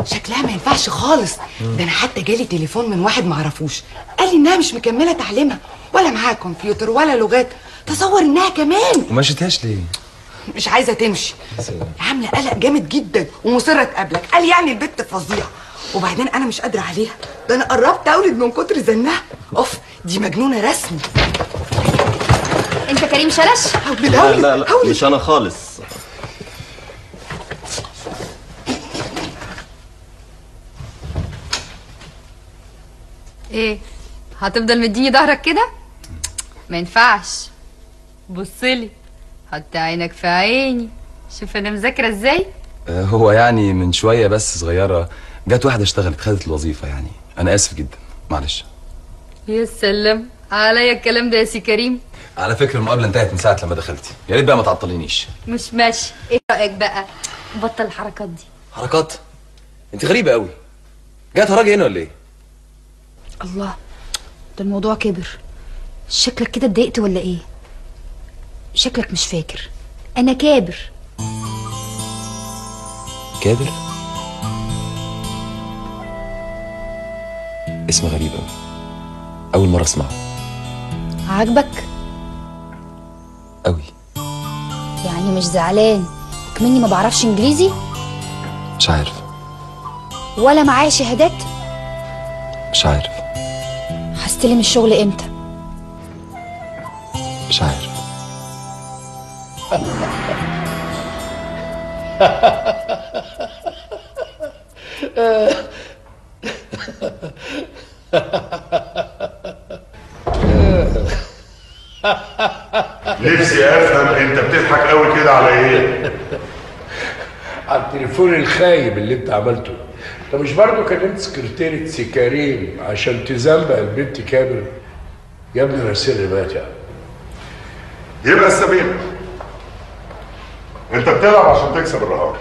شكلها ما ينفعش خالص. ده أنا حتى جالي تليفون من واحد معرفوش، قال لي إنها مش مكملة تعليمها ولا معاها كمبيوتر ولا لغات، تصور انها كمان. وما مشيتهاش ليه؟ مش عايزه تمشي، عامله قلق جامد جدا ومصره تقابلك. قال يعني البت فظيعه، وبعدين انا مش قادره عليها، ده انا قربت اولد من كتر زنها. اوف دي مجنونه رسمي. انت كريم شلش؟ لا لا لا مش انا خالص. ايه هتفضل مديني ظهرك كده؟ ما ينفعش. بصلي، حط عينك في عيني، شوف انا مذاكره ازاي. أه هو يعني من شويه بس صغيره جت واحده اشتغلت خدت الوظيفه، يعني انا اسف جدا معلش. يا سلام عليا الكلام ده يا سي كريم. على فكره المقابله انتهت من ساعه لما دخلتي، يا ريت بقى ما تعطلينيش. مش ماشي. ايه رايك بقى بطل الحركات دي؟ حركات؟ انت غريبه قوي، جايه تهرجي هنا ولا ايه؟ الله ده الموضوع كبر. شكلك كده اتضايقت ولا ايه؟ شكلك مش فاكر. انا كابر. كابر؟ اسم غريب قوي، اول مره اسمعه. عاجبك؟ قوي. يعني مش زعلان كمني ما بعرفش انجليزي؟ مش عارف. ولا معايا شهادات؟ مش عارف. هستلم الشغل امتى؟ مش عارف. نفسي افهم انت بتضحك قوي كده على ايه؟ على التليفون الخايب اللي انت عملته. انت مش برضه كلمت سكرتيرة سي كريم عشان تزنبق البنت كابر؟ يا ابني انا سر بات يا عم. يبقى السبيل انت بتلعب عشان تكسب الرهان،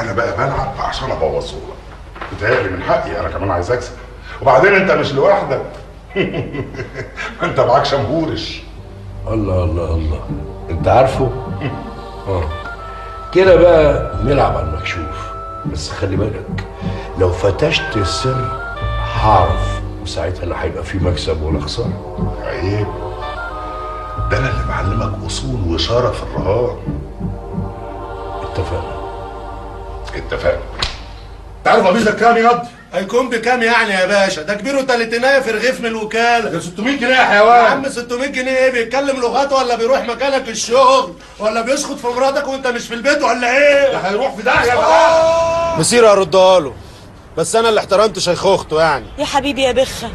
انا بقى بلعب عشان ابوظه لك. بتهيألي من حقي، انا كمان عايز اكسب. وبعدين انت مش لوحدك. انت معاك شمهورش. الله الله الله انت عارفه؟ اه كده بقى نلعب على المكشوف، بس خلي بالك لو فتشت السر هعرف وساعتها لا هيبقى في مكسب ولا خساره. عيب، ده انا اللي معلمك اصول وشاره في الرهان. اتفقنا اتفقنا. تعرف قميص ده بكام يا قضي؟ هيكون بكام يعني يا باشا؟ ده كبير وتلاتيناية في رغيف من الوكاله. ده ستمية جنيه يا حيوان. يا عم ستمية جنيه ايه؟ بيتكلم لغات ولا بيروح مكانك الشغل ولا بيسخط في مراتك وانت مش في البيت ولا ايه؟ ده هيروح في داهيه يا باشا. مسيره هردها له، بس انا اللي احترمت شيخ اخته يعني. يا حبيبي يا بخه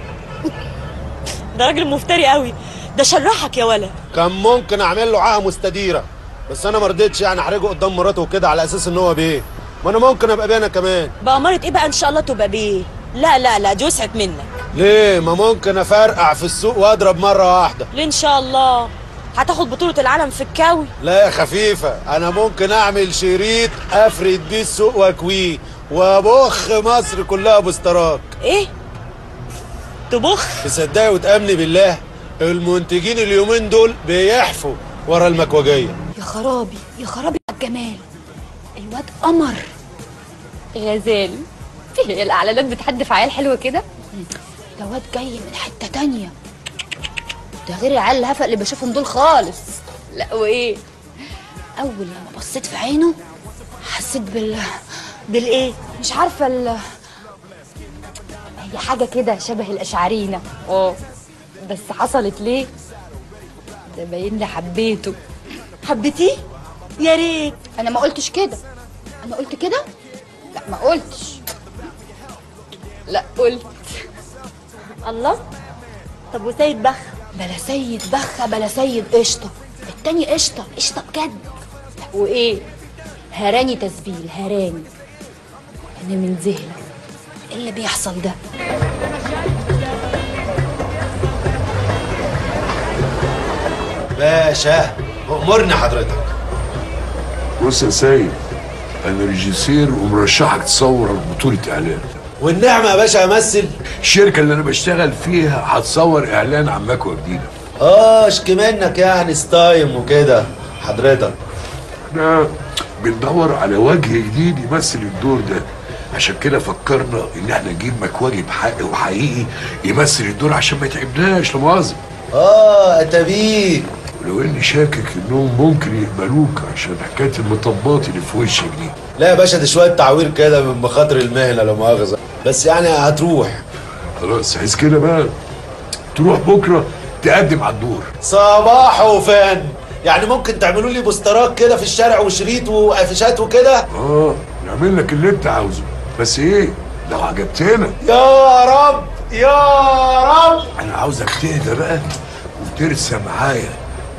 ده راجل مفتري قوي، ده شرحك يا ولد. كان ممكن اعمل له عاهه مستديره، بس انا ما رضيتش يعني احرجه قدام مراته وكده على اساس ان هو بيه، وانا ممكن ابقى بيه انا كمان. بأمارة ايه بقى؟ ان شاء الله تبقى بيه. لا لا لا دي وسعت منك. ليه؟ ما ممكن افرقع في السوق واضرب مره واحده. ليه ان شاء الله؟ هتاخد بطولة العالم في الكاوي. لا يا خفيفة، أنا ممكن أعمل شريط أفرد بيه السوق وأكويه وأبخ مصر كلها بوسترات. إيه؟ تبخ؟ تصدقي وتأمني بالله المنتجين اليومين دول بيحفوا ورا المكوجية. يا خرابي يا خرابي على الجمال. الواد قمر غزال. الإعلانات بتحدف عيال حلوة كده. ده واد جاي من حتة تانية، ده غير العيال الهفق اللي بشوفهم دول خالص. لا وايه؟ اول ما بصيت في عينه حسيت بال بالايه؟ مش عارفه ال هي حاجه كده شبه الاشعرينه. اه بس حصلت ليه؟ ده باين لي حبيته. حبيتيه؟ يا ريت. انا ما قلتش كده. انا قلت كده؟ لا ما قلتش. لا قلت. الله. طب وسيد بخ؟ بلا سيد بخه بلا سيد قشطه. التاني قشطه قشطه بجد. وايه؟ هراني تسبيل هراني. انا من ذهله. ايه اللي بيحصل ده؟ باشا امرني حضرتك. بص يا سيد، انا ريجيسير ومرشحك تصور بطوله اعلان. والنعمه يا باشا امثل. الشركه اللي انا بشتغل فيها هتصور اعلان عن مكوى جديده. اه اشكي منك يعني ستايم وكده. حضرتك احنا بندور على وجه جديد يمثل الدور ده، عشان كده فكرنا ان احنا نجيب مكواجي بحق وحقيقي يمثل الدور عشان ما يتعبناش. لا مؤاخذه. اه اتابيك. ولو اني شاكك انهم ممكن يقبلوك عشان حكايه المطبات اللي في وشك دي. لا يا باشا دي شويه تعوير كده من مخاطر المهنه لا مؤاخذه، بس يعني هتروح. خلاص عايز كده بقى تروح بكره تقدم على الدور. صباح وفن يعني. ممكن تعملوا لي بوسترات كده في الشارع وشريط وافيشات وكده؟ اه نعمل لك اللي انت عاوزه، بس ايه لو عجبتنا. يا رب يا رب. انا عاوزك تهدى بقى وترسى معايا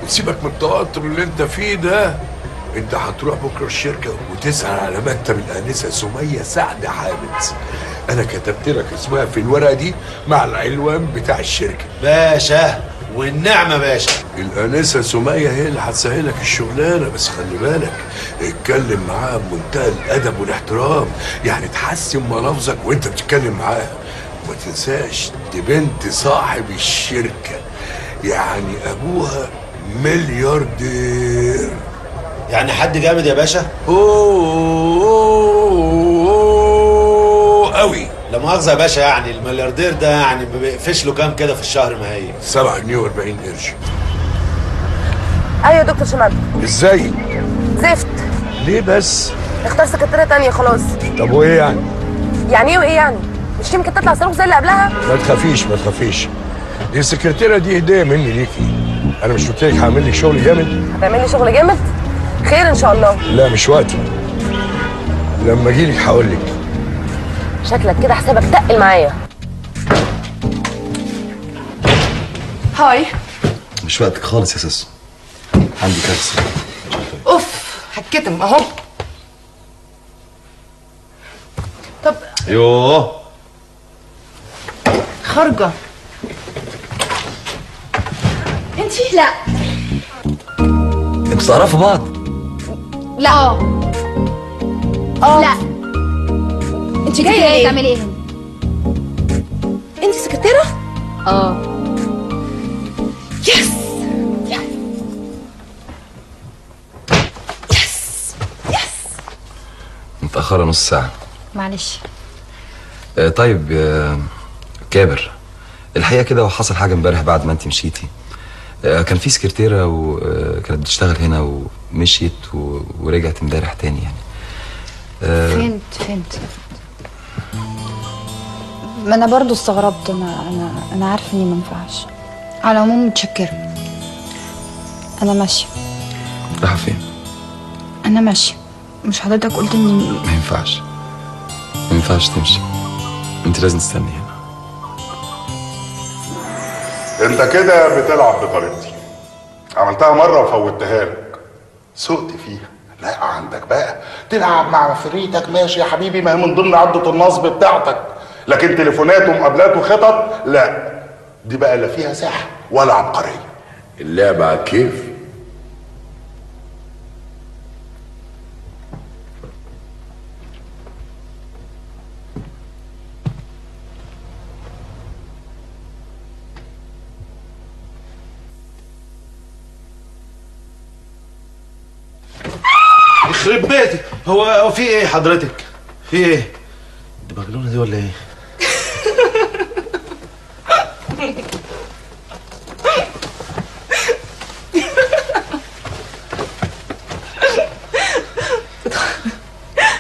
وتسيبك من التوتر اللي انت فيه ده. انت هتروح بكره الشركه وتسال على مكتب الانسه سميه سعد حامد. انا كتبت لك اسمها في الورقه دي مع العنوان بتاع الشركه. باشا والنعمه باشا. الانسه سميه هي اللي هتسهلك الشغلانه، بس خلي بالك اتكلم معاها بمنتهى الادب والاحترام، يعني تحسن ملفظك وانت بتتكلم معاها. وما تنساش دي بنت صاحب الشركه، يعني ابوها ملياردير. يعني حد جامد يا باشا؟ اوه قوي. لا مؤاخذه يا باشا، يعني الملياردير ده يعني ما بيقفش له كام كده في الشهر؟ ما هي سبعة جنيه وأربعين قرش. ايوه يا دكتور شمردل. ازاي؟ زفت. ليه بس؟ اختار سكرتيره تانية خلاص. طب وايه يعني؟ يعني ايه وايه يعني؟ مش يمكن تطلع صاروخ زي اللي قبلها؟ ما تخافيش ما تخافيش، دي السكرتيره دي هديه مني ليكي. انا مش قلت لك هعمل لك شغل جامد؟ هتعمل لي شغل جامد؟ خير ان شاء الله. لا مش وقتي، لما اجيلك هقول لك. شكلك كده حسابك تقل معايا. هاي. مش وقتك خالص يا ساسو، عندي كارثه. اوف هتكتم اهو. طب يوه خارجه انتي؟ لا انتوا تعرفوا بعض؟ لا. اه لا. انت جايه ايه؟ تعملي ايه؟ انت سكرتيره؟ اه. يس يس يس يس. متاخره نص ساعه. معلش. آه طيب. آه كابر الحقيقه كده وحصل حاجه امبارح بعد ما انت مشيتي. كان في سكرتيره وكانت بتشتغل هنا ومشيت ورجعت امبارح تاني يعني. فهمت فهمت ما انا برضو استغربت. انا انا انا عارفه اني ما ينفعش. على العموم متشكره. انا ماشيه. رايحه فين؟ انا ماشيه. مش حضرتك قلت اني ما ينفعش ما ينفعش تمشي، انت لازم تستني هنا. انت كده بتلعب بطريقتي، عملتها مره وفوتها لك، سقت فيها. لا عندك بقى تلعب مع فريتك. ماشي يا حبيبي، ما هي من ضمن عدة النصب بتاعتك، لكن تليفونات ومقابلات وخطط لا، دي بقى لا فيها ساحه ولا عبقريه. اللعبه على الكيف. يخرب بيتي، هو هو في ايه حضرتك؟ في ايه؟ دي مجنونه دي ولا ايه؟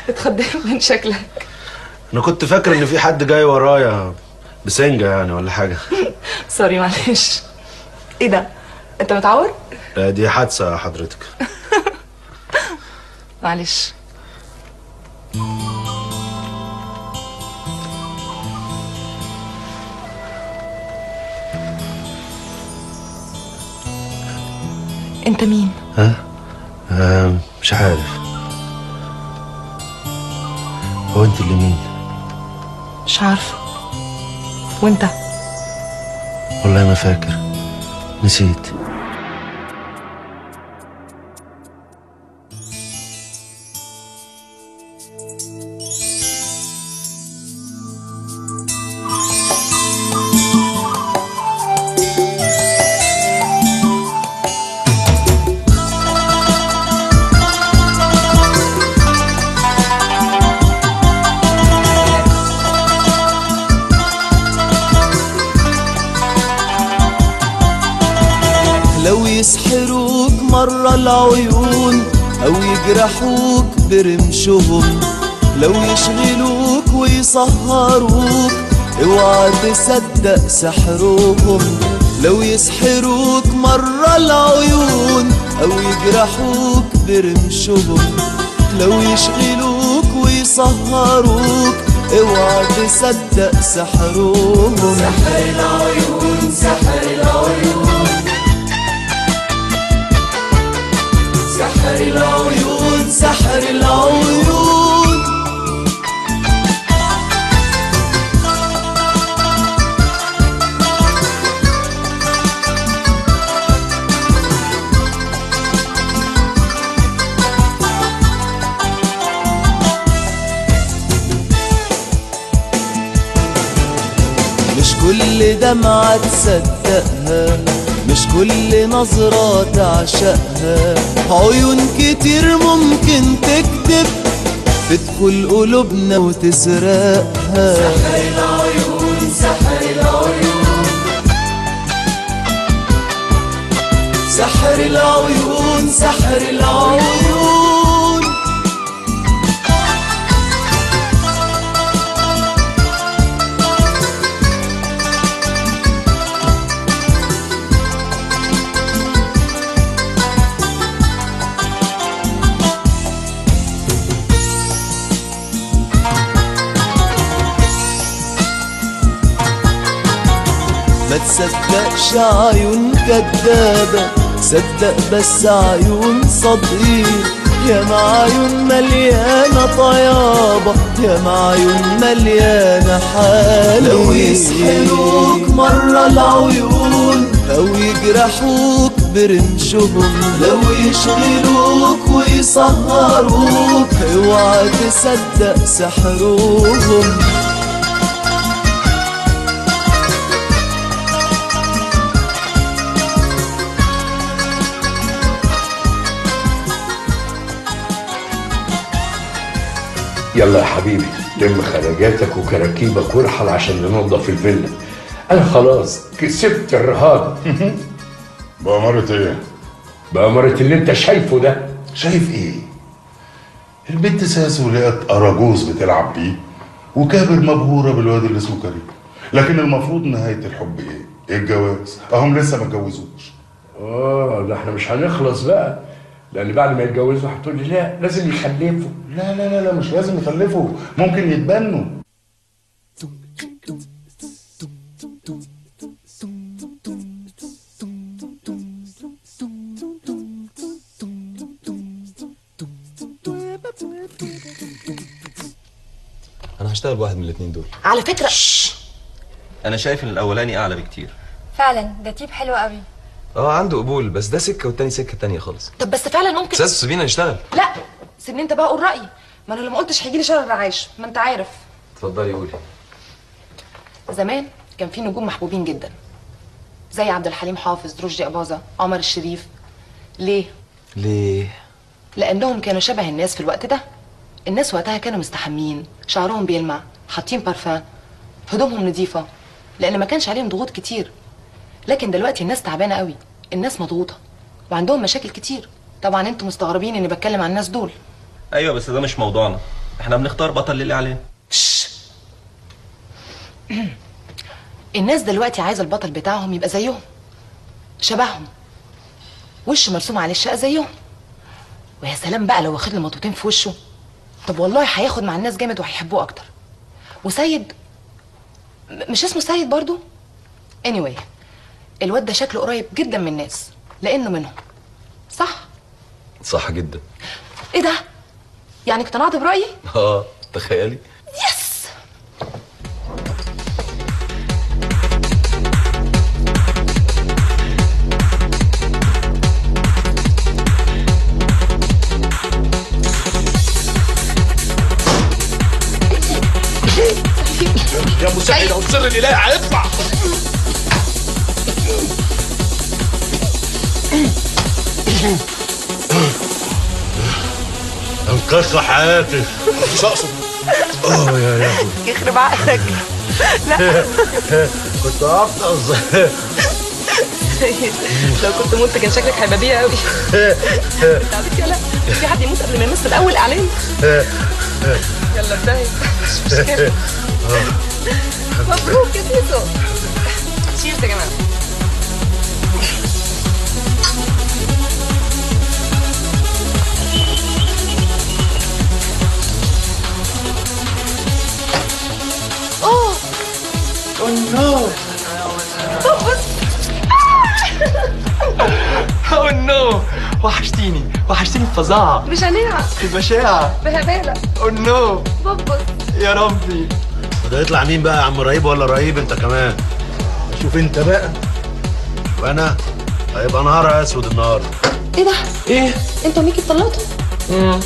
اتخضيت من شكلك. انا كنت فاكر ان في حد جاي ورايا بسنجه يعني ولا حاجه. سوري معلش. ايه ده؟ انت متعور؟ لا دي حادثه حضرتك. معلش. انت مين؟ ها؟ آه مش عارف. هو انت اللي مين؟ مش عارفه. وانت؟ والله ما فاكر، نسيت. يجرحوك برمشهم، لو يشغلوك ويسهروك اوعى تصدق سحرهم، لو يسحروك مرة العيون او يجرحوك برمشهم، لو يشغلوك ويسهروك اوعى تصدق سحرهم. سحر العيون سحر العيون سحر العيون سحر العيون. مش كل دمعة تصدقها، مش كل نظرة تعشقها، عيون كتير ممكن تكتب بتدخل قلوبنا وتسرقها. سحر العيون سحر العيون سحر العيون سحر العيون. ما تصدقش عيون كدابة، صدق بس عيون صادقين، يا معيون مليانة طيابة، يا معيون مليانة حالة. لو يسحروك مرة العيون أو يجرحوك برمشهم، لو يشغلوك ويسهروك اوعى تصدق سحروهم. يلا يا حبيبي لم خرجاتك وكراكيبك وارحل عشان ننضف الفيلا. انا خلاص كسبت الرهان. بأمارة ايه؟ بأمارة اللي انت شايفه ده. شايف ايه؟ البنت ساسو لقت اراجوز بتلعب بيه وكابر مبهوره بالواد اللي اسمه كريم، لكن المفروض نهايه الحب ايه؟ الجواز. اهم لسه ما اتجوزوش. اه ده احنا مش هنخلص بقى، لان بعد ما يتجوزوا هتقول لي لا لازم يخلفوا. لا لا لا لا مش لازم يخلفوا، ممكن يتبنوا. انا هشتغل بواحد من الاثنين دول على فكره. شش. انا شايف ان الاولاني اعلى بكتير فعلا، ده تيب حلو قوي. اه عنده قبول، بس ده سكه والتاني سكه تانية خالص. طب بس فعلا ممكن ساسو سيبينا نشتغل. لا سيبني انت بقى اقول رايي، ما انا لو ما قلتش هيجي لي شر الرعاش، ما انت عارف. اتفضلي قولي. زمان كان في نجوم محبوبين جدا زي عبد الحليم حافظ، رشدي اباظه، عمر الشريف. ليه؟ ليه؟ لانهم كانوا شبه الناس في الوقت ده. الناس وقتها كانوا مستحمين، شعرهم بيلمع، حاطين بارفان، هدومهم نظيفه، لان ما كانش عليهم ضغوط كتير. لكن دلوقتي الناس تعبانه قوي، الناس مضغوطه وعندهم مشاكل كتير. طبعا انتوا مستغربين اني بتكلم عن الناس دول. ايوه بس ده مش موضوعنا، احنا بنختار بطل للي عليه. الناس دلوقتي عايزه البطل بتاعهم يبقى زيهم، شبههم، وش مرسوم عليه الشقه زيهم. ويا سلام بقى لو واخد المطوطين في وشه، طب والله هياخد مع الناس جامد وهيحبوه اكتر. وسيد مش اسمه سيد برضو؟ anyway الواد ده شكله قريب جدا من الناس لانه منهم. صح؟ صح جدا. ايه ده؟ يعني اقتنعت برايي؟ اه تخيلي. يس. يا مساعد لو تصر اللي لاقي هيطلع. انقذت حياتي. مش اقصد. اه يا يا يخرب عقلك. لا كنت هفطس. لو كنت مت كان شكلك هيبقى بيع قوي. انت عارف يلا في حد يموت قبل ما يمس الاول اعلان. يلا انتهي مش مشكله. مبروك يا سيسو. شيرت يا جماعه. اوه اوه نو اوه نو وحشتيني وحشتيني بفظاعه، بشنيعه، ببشاعه، بهباله. اوه نو ببص يا ربي. ده يطلع مين بقى يا عم؟ رهيب ولا رهيب انت كمان؟ شوف انت بقى. وانا هيبقى نهار اسود النهارده. ايه ده؟ ايه؟ انتوا ميكي اتطلقتوا؟ امم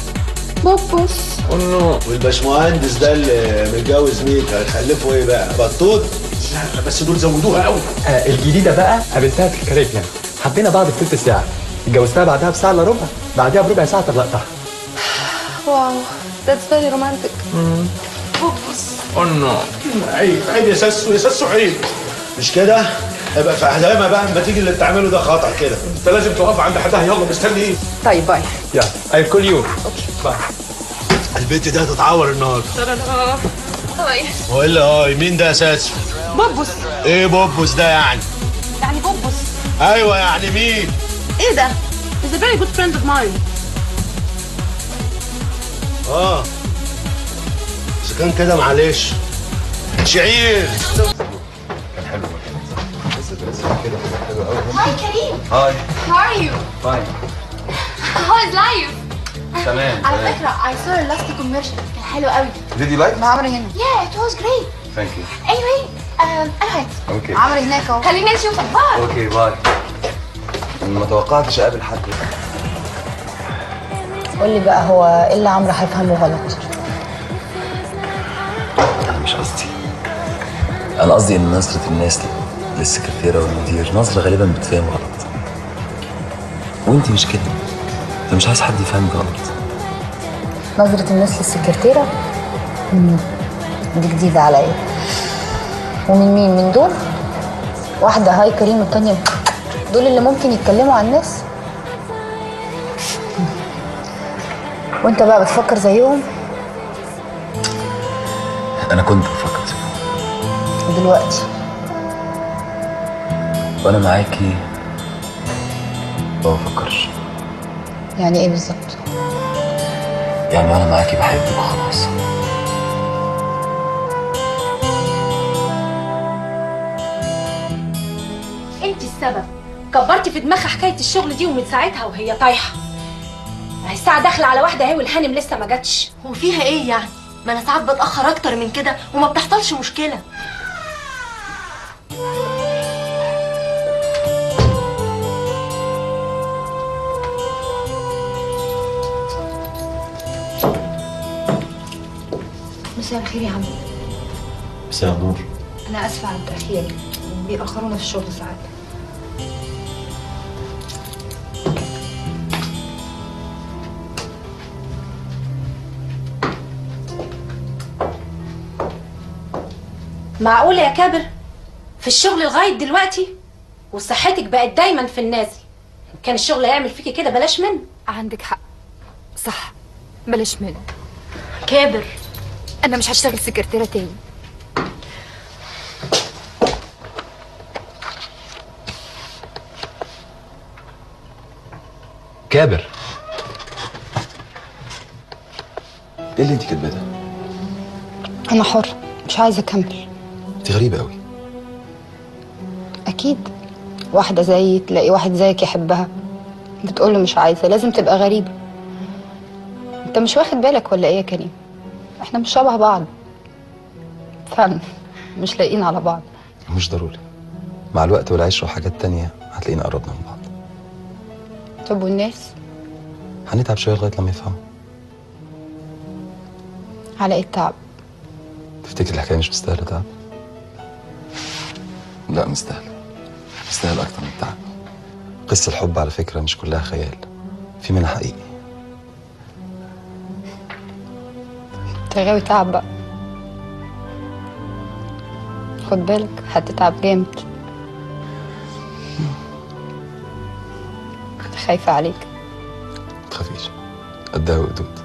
بابوس. انه والباشمهندس ده اللي متجوز ميكي هيخلفوا ايه بقى؟ بطوط؟ لا بس دول زودوها قوي. آه الجديده بقى قابلتها في الكاريبيان، حبينا بعض في ثلث ساعه، اتجوزتها بعدها بساعه الا ربع، بعدها بربع ساعه طلقتها. واو ذاتس فيري رومانتك. امم بابوس. انه عيب عيب يا ساسو، يا ساسو عيب. مش كده؟ ابقى في احلامها بقى اما تيجي اللي انت عامله ده خطأ كده، انت لازم تقف عند حدها. يلا مستني ايه؟ طيب باي. يلا اي كول يو. اوكي باي. البنت دي هتتعور النهارده. لا لا هاي. والا هاي مين ده يا ساسو؟ بوبوس. ايه بوبوس ده يعني؟ يعني بوبوس. ايوه يعني مين؟ ايه ده؟ He's a very good friend of mine. اه اذا كان كده معلش. شعير كان حلو كده حلو قوي. هاي كريم. هاي. How are you? Fine. How is life? تمام. على فكرة I saw your last commercial كان حلو قوي. Did you like? مع عمرو هنا. Yeah it was great. Thank you. Anyway أنا هات. Okay. عمرو هناك أهو. خليني أشوفك. باي. أوكي باي. ما توقعتش أقابل حد. قول لي بقى هو إيه اللي عمرو هيفهمه غلط؟ أنا مش قصدي. أنا قصدي إن نظرة الناس للسكرتيرة والمدير نظرة غالبا بتفهم غلط، وانت مش كده، انت مش عايز حد يفهم غلط. نظرة الناس للسكرتيرة دي جديدة عليا. ومن مين من دول واحده هاي كريم والتانيه دول اللي ممكن يتكلموا عن الناس. وانت بقى بتفكر زيهم؟ انا كنت بفكر زيهم دلوقتي وانا معاكي ما بفكرش. يعني ايه بالظبط؟ يعني وانا معاكي بحبك خلاص. انت السبب، كبرتي في دماغها حكايه الشغل دي ومن ساعتها وهي طايحه. اهي الساعه داخله على واحده اهي والهانم لسه ما جاتش. هو فيها ايه يعني؟ ما انا ساعات بتاخر اكتر من كده وما بتحصلش مشكله. مساء الخير يا عمو. مساء النور. انا اسفه على التاخير، بيأخرونا في الشغل ساعات. معقول يا كابر في الشغل لغايه دلوقتي وصحتك بقت دايما في النازل؟ كان الشغل هيعمل فيكي كده بلاش منه. عندك حق، صح، بلاش منه. كابر انا مش هشتغل سكرتيره تاني. كابر ايه اللي انت كاتباه ده؟ انا حر مش عايزه اكمل. انت غريبه قوي. اكيد واحده زي تلاقي واحد زيك يحبها بتقول له مش عايزه، لازم تبقى غريبه. انت مش واخد بالك ولا ايه يا كريم؟ احنا مش شبه بعض فعلا، مش لاقيين على بعض. مش ضروري، مع الوقت والعشره وحاجات تانيه هتلاقينا قربنا من بعض. طب والناس؟ هنتعب شويه لغايه لما يفهموا. على ايه التعب؟ تفتكر الحكايه مش مستاهله تعب؟ لا مستاهله، مستاهله اكتر من التعب. قصه الحب على فكره مش كلها خيال، في منها حقيقي. انت غاوي تعب بقى، خد بالك هتتعب جامد. كنت خايفه عليك. متخافيش، قدها وقدود.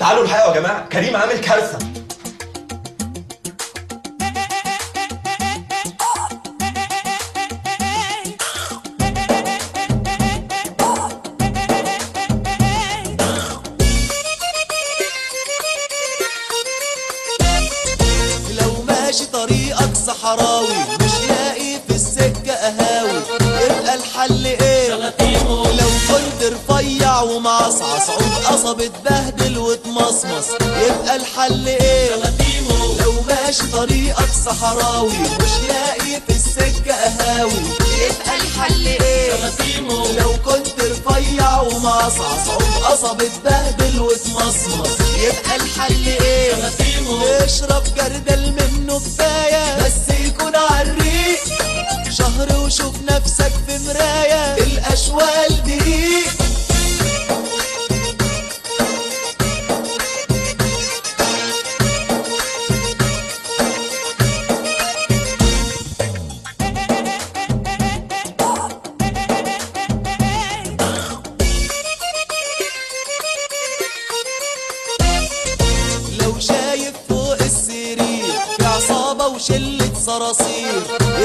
تعالوا الحقيقة يا جماعة، كريم عامل كارثة. لو ماشي طريقك صحراوي مش لاقي في السكة قهاوي، يبقى الحل ايه؟ لو كنت رفيع ومعصعص عود قصب اتبهدل مصمص، يبقى الحل ايه؟ لو ماشي طريقك صحراوي مش لاقي في السكه قهاوي، يبقى الحل ايه؟ لو كنت رفيع ومعصعص عود قصب اتبهدل واتمصمص، يبقى الحل ايه؟ اشرب جردل منه كفايه بس يكون عالريق، شهر وشوف نفسك في مرايه الاشوال دقيق.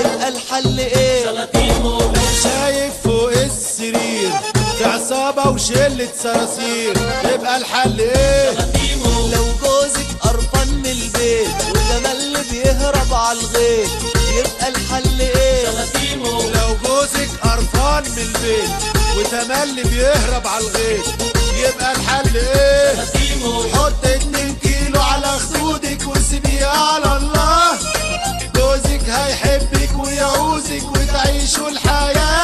يبقى الحل ايه؟ شايف فوق السرير في عصابه وشله صراصير، يبقى الحل ايه؟ لو جوزك قرفان من البيت وجمال بيهرب على الغيط، يبقى الحل ايه؟ لو جوزك قرفان من البيت وجمال بيهرب على الغيط، يبقى الحل ايه؟ حط اتنين كيلو على خدودك وسيبيه على الله، جوزك هيحبك ويعوزك وتعيشوا الحياة.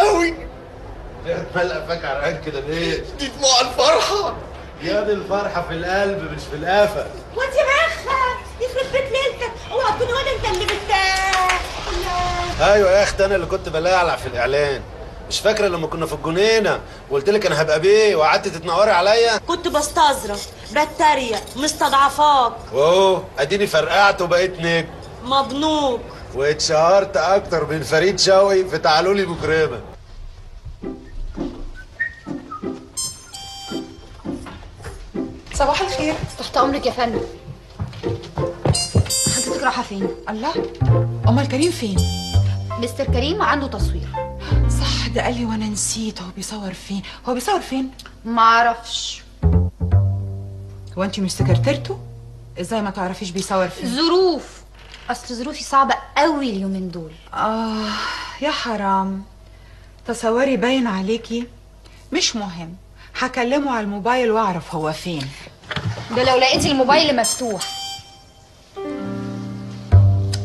أوي. ليه هتبلق فجأة عرقان كده ليه؟ دي دموع الفرحة. يا دي الفرحه في القلب مش في القفا. وانت مخك يخرب بيت ليلتك، اوعى تكون هو انت اللي بت ايوه يا اختي انا اللي كنت بلعلع في الاعلان. مش فاكره لما كنا في الجنينه وقلت لك انا هبقى بيه وقعدت تتنوري عليا؟ كنت بستظرف بتريق مستضعفاك واهو اديني فرقعت وبقيت نجم مبنوك واتشهرت اكتر من فريد شوقي في تعالوا لي مجرمه. صباح الخير. تحت امرك يا فندم. حضرتك رايحه فين؟ الله امال كريم فين؟ مستر كريم عنده تصوير. صح ده قال لي وانا نسيت. هو بيصور فين؟ هو بيصور فين؟ معرفش. هو انت مش سكرتيرته؟ ازاي ما تعرفيش بيصور فين؟ ظروف. اصل ظروفي صعبه قوي اليومين دول. اه يا حرام تصوري باين عليكي. مش مهم هكلمه على الموبايل واعرف هو فين. ده لو لقيتي الموبايل مفتوح.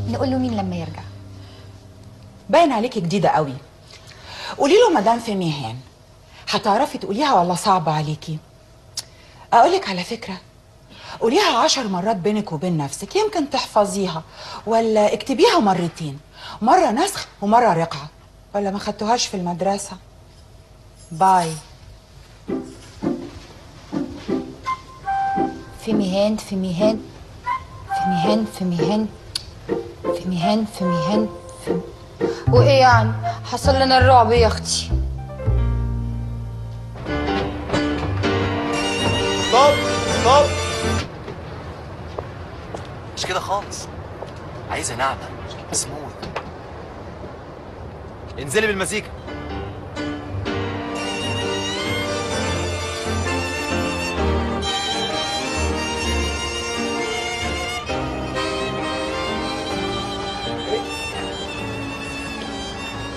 نقول له مين لما يرجع؟ باين عليكي جديده قوي. قولي له مدام في ميهان. هتعرفي تقوليها ولا صعب عليكي؟ اقولك على فكره قوليها عشر مرات بينك وبين نفسك يمكن تحفظيها، ولا اكتبيها مرتين مره نسخ ومره رقعه، ولا ما خدتوهاش في المدرسه. باي. في ميهان في ميهان في ميهان في ميهان في ميهان في ميهان في وايه يعني؟ حصل لنا الرعب يا اختي. ستوب ستوب. مش كده خالص، عايزه نعمه سموث. انزلي بالمزيكا.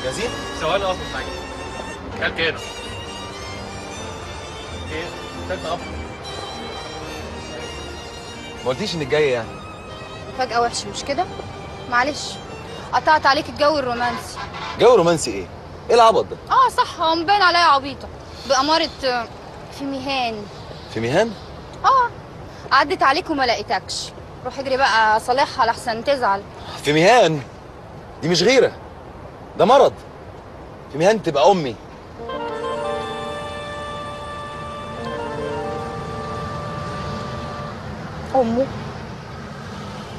جاهزين؟ ثواني اصبر حاجه. كلت هنا. ايه؟ كلت قفل. ما قلتيش انك جايه يعني. مفاجأة وحشة مش كده؟ معلش قطعت عليك الجو الرومانسي. جو رومانسي ايه؟ ايه العبط ده؟ اه صح هو مبين عليا عبيطة. بأمارة في ميهان. في ميهان؟ اه عدت عليك وما لقيتكش. روح اجري بقى صالحها لحسن تزعل. في ميهان؟ دي مش غيرة. ده مرض. في مهان تبقى امي. امه.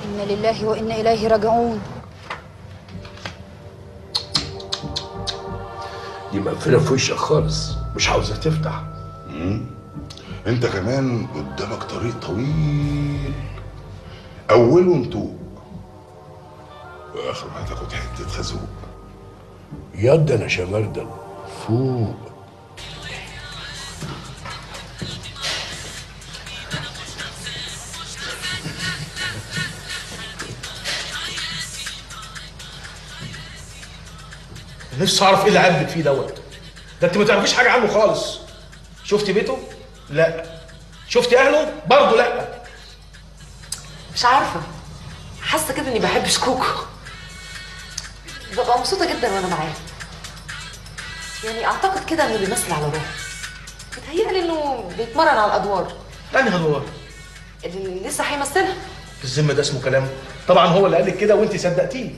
انا لله وانا اليه راجعون. دي مقفله في وشك خالص، مش عاوزه تفتح. امم انت كمان قدامك طريق طويل اوله نتوق واخره هتاخد حته خازوق. ياد انا شمردل فوق. نفسي اعرف ايه اللي عاجبك فيه دوت. ده انت ما تعرفيش حاجه عنه خالص. شفتي بيته؟ لا. شفتي اهله؟ برضه لا. مش عارفه حاسه كده اني بحب شكوكو. ببقى مبسوطه جدا وانا معاه. يعني اعتقد كده انه بيمثل على روحه. بتهيألي انه بيتمرن على الادوار. انهي ادوار؟ اللي لسه هيمثلها. الذم ده اسمه كلام؟ طبعا هو اللي قالك كده وانت صدقتيه.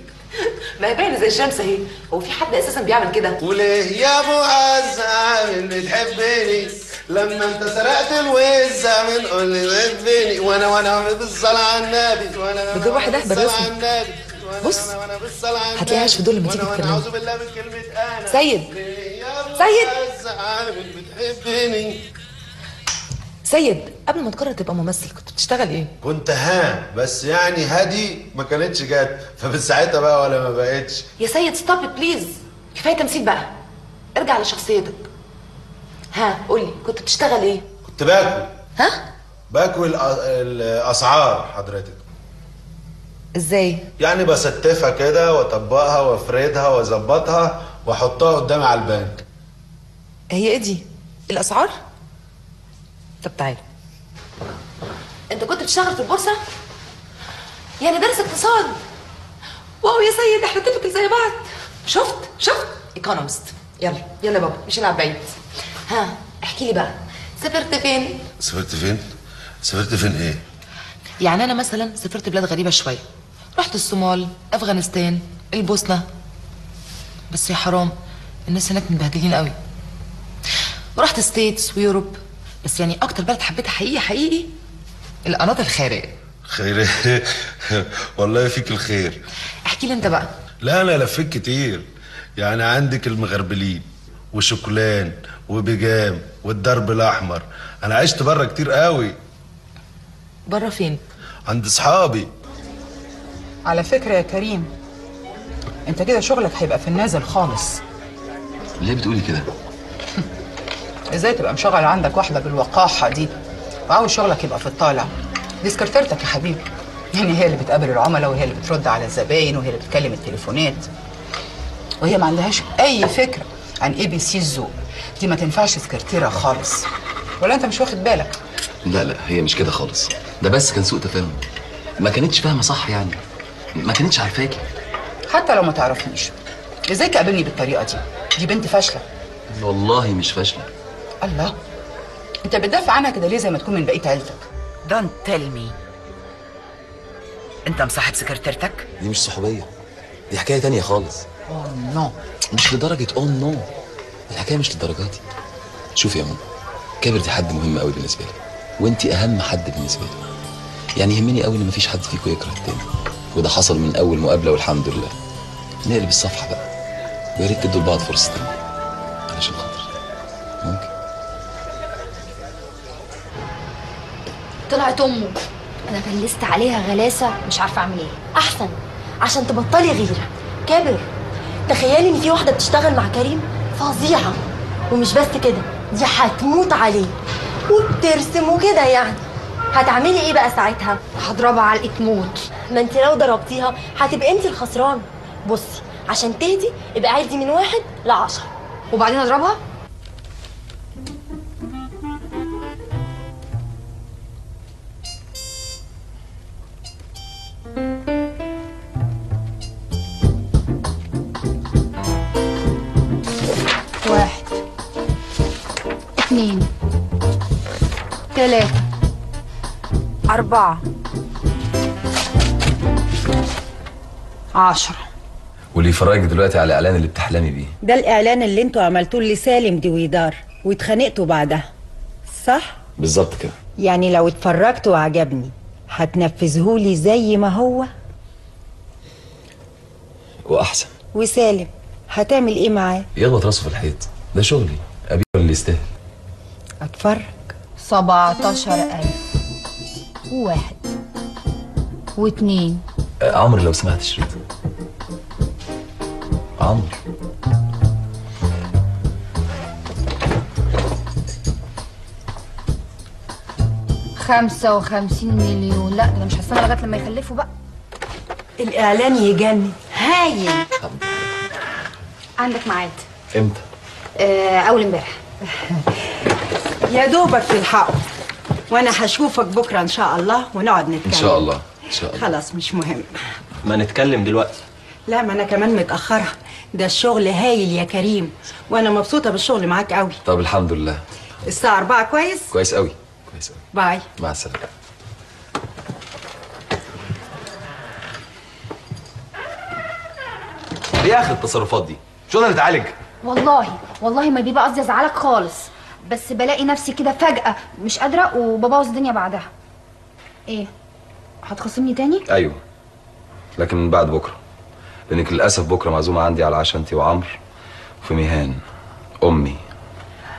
ما هي باينه زي الشمس اهي. هو في حد اساسا بيعمل كده؟ وليه يا مهزأ اللي تحبني لما انت سرقت الوزه من قولي تحبني وانا وانا بالصلاه على النبي وانا بجيب واحد اهبل رسمي. بص هتلاقيها في دول لما تيجي تتكلم. سيد سيد سيد قبل ما تقرر تبقى ممثل كنت بتشتغل ايه؟ كنت ها بس يعني هادي ما كانتش جت فمن ساعتها بقى ولا ما بقتش. يا سيد ستوب بليز كفايه تمثيل بقى ارجع لشخصيتك. ها قولي كنت بتشتغل ايه؟ كنت باكل. ها؟ باكل الاسعار حضرتك. ازاي؟ يعني بستفها كده واطبقها وافردها واظبطها واحطها قدامي على البنك. هي ايه دي؟ الاسعار؟ طب تعالى. انت كنت بتشتغل في البورصه؟ يعني دارس اقتصاد؟ واو يا سيد احنا تلت زي بعض. شفت؟ شفت؟ ايكونومست. يلا يلا يا بابا مش هنلعب بعيد. ها احكي لي بقى سافرت فين؟ سافرت فين؟ سافرت فين ايه؟ يعني انا مثلا سافرت بلاد غريبه شويه، رحت الصومال، افغانستان، البوسنه، بس يا حرام الناس هناك مبهدلين قوي. رحت ستيتس ويوروب، بس يعني اكتر بلد حبيتها حقيقي حقيقي القناة الخيريه. خير والله فيك الخير. احكي لي انت بقى. لا انا لفيت كتير، يعني عندك المغربلين وشوكولان وبيجام والدرب الاحمر، انا عشت بره كتير قوي. بره فين؟ عند اصحابي. على فكره يا كريم انت كده شغلك هيبقى في النازل خالص. ليه بتقولي كده؟ ازاي تبقى مشغل عندك واحده بالوقاحه دي وعاوز شغلك يبقى في الطالع؟ دي سكرتيرتك يا حبيبي، يعني هي اللي بتقابل العملاء وهي اللي بترد على الزباين وهي اللي بتكلم التليفونات، وهي ما عندهاش اي فكره عن اي بي سي الذوق. دي ما تنفعش سكرتيره خالص، ولا انت مش واخد بالك؟ لا لا هي مش كده خالص، ده بس كان سوء تفاهم، ما كانتش فاهمه صح، يعني ما كانتش عارفاكي. حتى لو ما تعرفنيش ازاي تقابلني بالطريقه دي؟ دي بنت فاشله. والله مش فاشله. الله، انت بتدافع عنها كده ليه زي ما تكون من بقيه عيلتك؟ Don't tell me انت مصاحب سكرتيرتك؟ دي مش صحوبيه، دي حكايه تانية خالص. اوه oh, نو no. مش لدرجه اوه oh, نو no. الحكايه مش للدرجه دي. شوفي يا ماما، كابر دي حد مهم قوي بالنسبه لي، وانت اهم حد بالنسبه لي، يعني يهمني قوي ان مفيش حد فيكم يكره التاني، وده حصل من اول مقابله والحمد لله. نقلب الصفحه بقى، ويا ريت تدوا لبعض فرصه تانية علشان خاطر ممكن. طلعت امه، انا فلست عليها غلاسه مش عارفه اعمل ايه. احسن عشان تبطلي غيره. كابر تخيلي ان في واحده بتشتغل مع كريم فظيعه، ومش بس كده دي هتموت عليه وبترسم وكده، يعني هتعملي ايه بقى ساعتها؟ هضربها علقه موت. ما انت لو ضربتيها هتبقي انت الخسران. بصي عشان تهدي ابقى عايزي من واحد لعشره وبعدين اضربها. اثنين ثلاثة أربعة عشرة. واللي يفرجك دلوقتي على الإعلان اللي بتحلمي بيه ده، الإعلان اللي انتوا عملتوه لسالم دويدار واتخانقتوا بعدها، صح؟ بالظبط كده. يعني لو اتفرجت وعجبني هتنفذهولي زي ما هو وأحسن. وسالم هتعمل إيه معاه؟ يخبط راسه في الحيط، ده شغلي، أبيه اللي يستاهل. اتفرج. سبعتاشر ألف وواحد واثنين. عمر لو سمحت شريط. عمر خمسة وخمسين مليون. لا ده مش هستنى لغايه لما يخلفوا بقى. الاعلان يجنن. هايل. عندك ميعاد امتى؟ آه اول امبارح. يا دوبك تلحقه، وانا هشوفك بكره ان شاء الله ونقعد نتكلم. ان شاء الله ان شاء الله. خلاص مش مهم. ما نتكلم دلوقتي. لا ما انا كمان متاخره، ده الشغل هايل يا كريم، وانا مبسوطه بالشغل معاك قوي. طب الحمد لله. الساعه أربعة كويس؟ كويس قوي كويس قوي. باي. مع السلامه. ايه اخر التصرفات دي؟ مش قادره اتعالج؟ والله والله ما بيبقى قصدي ازعلك خالص، بس بلاقي نفسي كده فجأة مش قادرة وببوظ الدنيا بعدها. ايه؟ هتخصمني تاني؟ ايوه، لكن من بعد بكرة، لأنك للأسف بكرة معزومة عندي على عشاء انتي وعمر في ميهان أمي.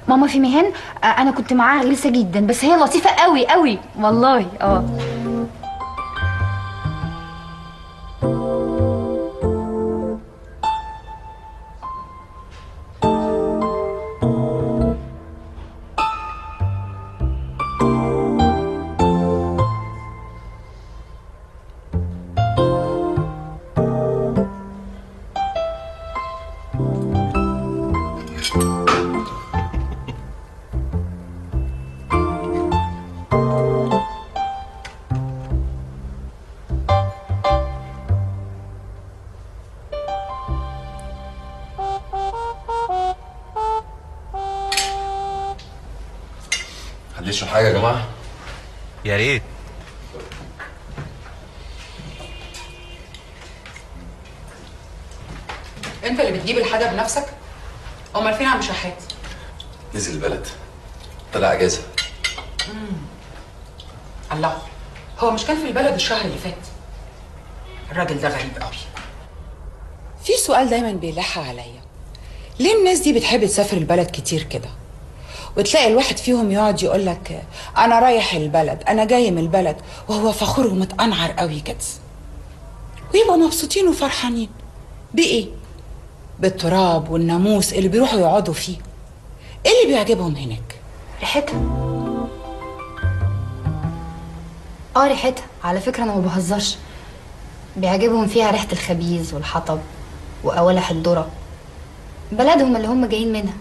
ماما في ميهان؟ أنا كنت معاها غلسة جدا، بس هي لطيفة قوي قوي والله. اه نشرب حاجه يا جماعه؟ يا ريت. انت اللي بتجيب الحاجه بنفسك؟ امال فين عم شحات؟ نزل البلد طلع اجازه. امم الله، هو مش كان في البلد الشهر اللي فات؟ الراجل ده غريب قوي. في سؤال دايما بيلح عليا، ليه الناس دي بتحب تسافر البلد كتير كده؟ وتلاقي الواحد فيهم يقعد يقول لك انا رايح البلد، انا جاي من البلد، وهو فخور ومتقنعر قوي كده، ويبقوا مبسوطين وفرحانين بايه؟ بالتراب والناموس اللي بيروحوا يقعدوا فيه. ايه اللي بيعجبهم هناك؟ ريحتها. اه ريحتها، على فكره انا ما بهزرش، بيعجبهم فيها ريحه الخبيز والحطب وأولح الذره، بلدهم اللي هم جايين منها.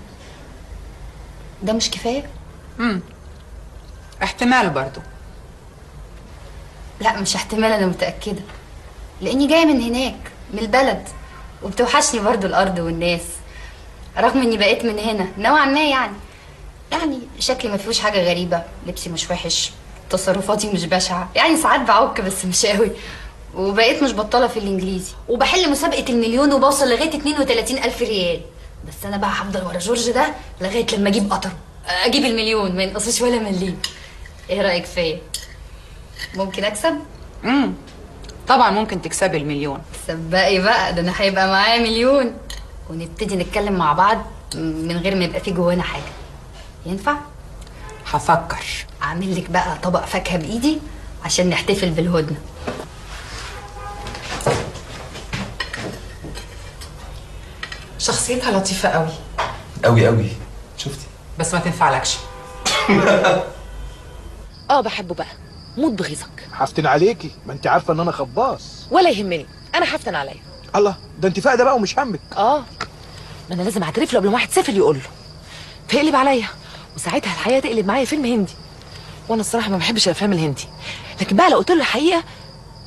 ده مش كفايه؟ امم احتمال برضو. لا مش احتمال، انا متاكده، لاني جايه من هناك من البلد، وبتوحشني برضو الارض والناس، رغم اني بقيت من هنا نوعا ما. يعني يعني شكلي ما فيهوش حاجه غريبه، لبسي مش وحش، تصرفاتي مش بشعه، يعني ساعات بعك بس مش قوي، وبقيت مش بطاله في الانجليزي، وبحل مسابقه المليون وبوصل لغايه اتنين وتلاتين الف ريال. بس انا بقى هفضل ورا جورج ده لغايه لما اجيب قطر، اجيب المليون، ما ينقصش ولا مليم. ايه رايك فيا؟ ممكن اكسب؟ امم طبعا ممكن تكسبي المليون. سبقي بقى، ده انا هيبقى معايا مليون، ونبتدي نتكلم مع بعض من غير ما يبقى في جوانا حاجه. ينفع؟ هفكر اعمل لك بقى طبق فاكهه بايدي عشان نحتفل بالهدنه. شخصيتها لطيفة قوي قوي قوي. شفتي؟ بس ما تنفعلكش. اه بحبه بقى، موت بغيظك. هفتن عليكي، ما انت عارفة ان انا خباص. ولا يهمني، انا هفتن عليا. الله، ده انت فاقدة بقى ومش همك. اه ما انا لازم اعترف له قبل ما واحد سافل يقول له، فيقلب عليا، وساعتها الحقيقة تقلب معايا فيلم هندي، وانا الصراحة ما بحبش الافلام الهندي. لكن بقى لو قلت له الحقيقة،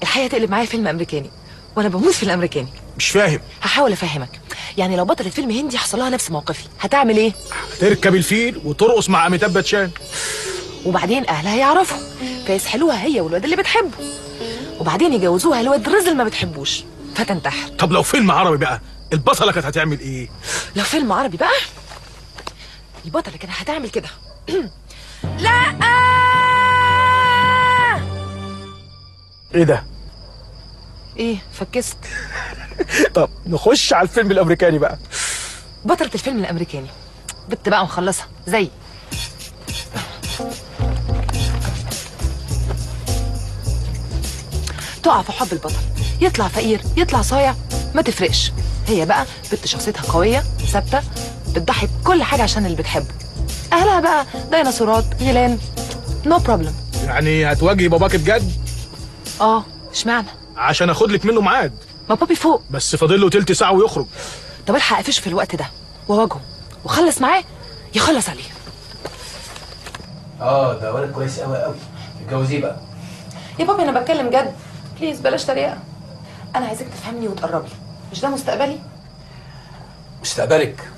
الحقيقة تقلب معايا فيلم امريكاني، وانا بموت في الامريكاني. مش فاهم. هحاول افهمك. يعني لو بطلت فيلم هندي حصل لها نفس موقفي، هتعمل ايه؟ هتركب الفيل وترقص مع اميتاب باتشان، وبعدين اهلها يعرفوا فيسحلوها هي والواد اللي بتحبه، وبعدين يجوزوها لواد الرزل ما بتحبوش فتنتحر. طب لو فيلم عربي بقى، البطله كانت هتعمل ايه؟ لو فيلم عربي بقى، البطله كانت هتعمل كده. لا ايه ده؟ ايه فكست؟ طب نخش على الفيلم الامريكاني بقى. بطلة الفيلم الامريكاني بنت بقى مخلصه زي تقع في حب البطل، يطلع فقير يطلع صايع ما تفرقش، هي بقى بنت شخصيتها قويه ثابته، بتضحي بكل حاجه عشان اللي بتحبه. اهلها بقى ديناصورات غيلان، نو بروبلم. يعني هتواجهي باباك بجد؟ اه اشمعنى؟ عشان اخد لك منه ميعاد. ما بابي فوق، بس فاضل له تلت ساعه ويخرج. طب الحق فيش في الوقت ده، وواجهه وخلص معاه يخلص عليه. اه ده ولد كويس قوي قوي، اتجوزيه بقى. يا بابي انا بتكلم جد، بليز بلاش طريقه، انا عايزك تفهمني وتقربي. مش ده مستقبلي؟ مستقبلك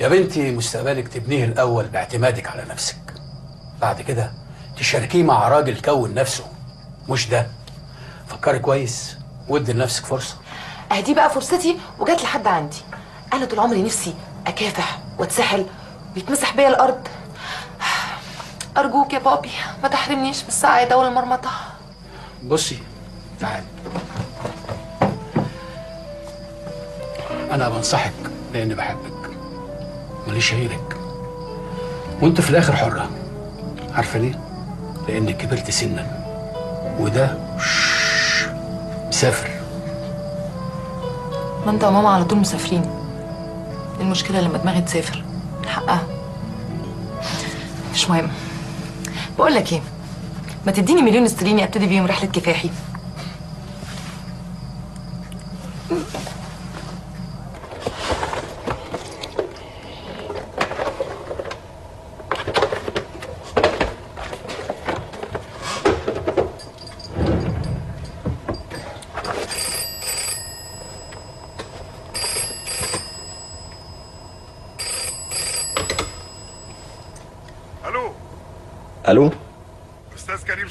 يا بنتي، مستقبلك تبنيه الاول باعتمادك على نفسك، بعد كده تشاركيه مع راجل كون نفسه. مش ده؟ فكري كويس وادي لنفسك فرصه. اهدي بقى فرصتي وجات لحد عندي. انا طول عمري نفسي اكافح واتسحل ويتمسح بيا الارض. ارجوك يا بابي ما تحرمنيش من السعاده والمرمطه. بصي تعالي، انا بنصحك لاني بحبك، ماليش غيرك، وانت في الاخر حره. عارفه ليه؟ لانك كبرت سنا، وده مسافر. ما انت وماما على طول مسافرين. المشكله لما دماغي تسافر من حقها. مش مهم. بقول لك ايه، ما تديني مليون استرليني ابتدي بيهم رحله كفاحي.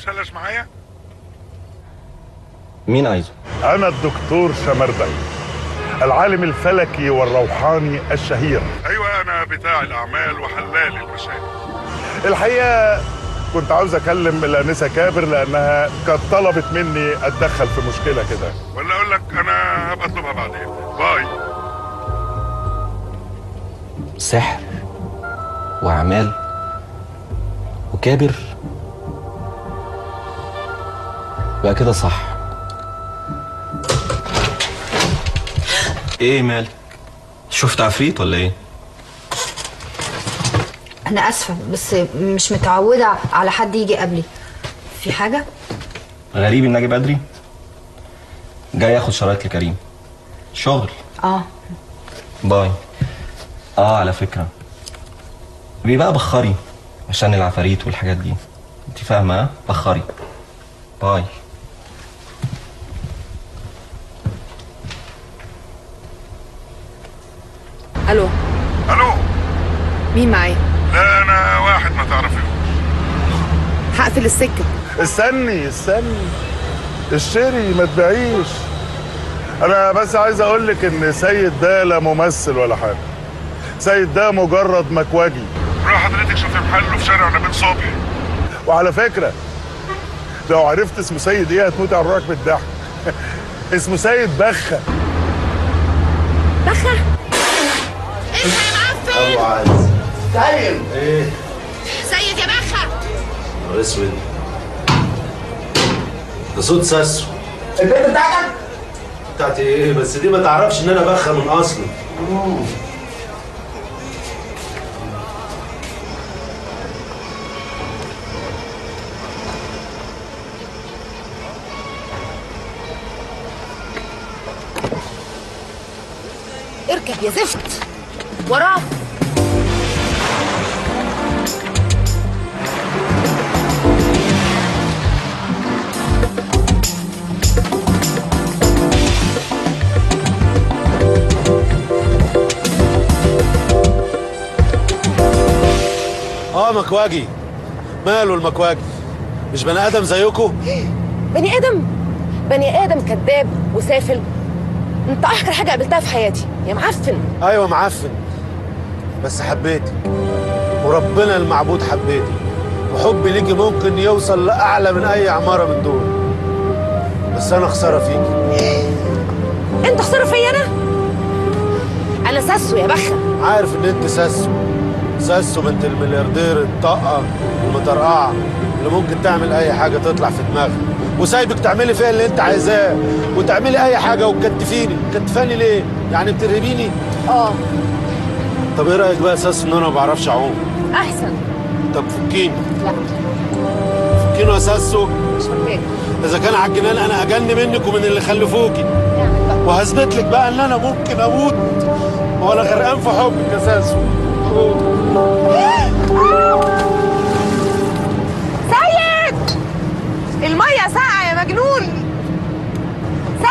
المثلث معايا؟ مين عايزه؟ أنا الدكتور شمردل، العالم الفلكي والروحاني الشهير. أيوة أنا بتاع الأعمال وحلال المشاكل. الحقيقة كنت عاوز أكلم الأنسة كابر لأنها كانت طلبت مني أتدخل في مشكلة كده. ولا أقول لك أنا هبقى أطلبها بعدين، باي. سحر وأعمال وكابر، يبقى كده صح. ايه مالك؟ شفت عفريت ولا ايه؟ انا اسفه بس مش متعوده على حد يجي قبلي. في حاجه؟ غريب اني اجي بدري. جاي اخد شرايط لكريم. شغل؟ اه باي. اه على فكره بيبقى بخري عشان العفاريت والحاجات دي، انت فاهمه؟ ها بخري. باي. الو الو، مين معايا؟ لا انا واحد ما تعرفيهوش. هقفل السكه. استني استني، اشتري ما تبيعيش. انا بس عايز اقول لك ان سيد ده لا ممثل ولا حاجه، سيد ده مجرد مكواجي. روح حضرتك شوفي محله في شارع نبيل صبحي. وعلى فكره لو عرفت اسمه سيد ايه هتموت على روحك من الضحك. اسمه سيد بخه. بخه؟ ابو عز سيد. ايه سيد يا بخر؟ نهار اسود، ده صوت ساسو. البنت بتاعتك؟ بتاعتي ايه بس؟ دي ما تعرفش ان انا بخر من اصلي. اركب يا زفت. وراه اه مكواجي. ماله المكواجي؟ مش بني ادم زيكم. بني ادم بني ادم كذاب وسافل. انت احقر حاجه قابلتها في حياتي يا معفن. ايوه معفن، بس حبيتك وربنا المعبود حبيتك، وحبي ليكي ممكن يوصل لاعلى من اي عماره من دول. بس انا خساره فيكي. انت خساره فيا انا؟ انا ساسو يا بخه. عارف ان انت ساسو، ساسو بنت الملياردير الطاقه المطرقعه اللي ممكن تعمل اي حاجه تطلع في دماغك، وسايبك تعملي فيها اللي انت عايزاه وتعملي اي حاجه وتكتفيني. تكتفاني ليه؟ يعني بترهبيني؟ اه. طب ايه رايك بقى اساس ان انا ما بعرفش اعوم؟ احسن. طب فكيني. لا فكيني يا ساسو. مش فكاك. اذا كان على الجنان انا اجن منك ومن اللي خلفوكي. وهثبت لك بقى ان انا ممكن اموت وانا غرقان في حبك يا ساسو. سيد الميه ساقعه يا مجنون. سيد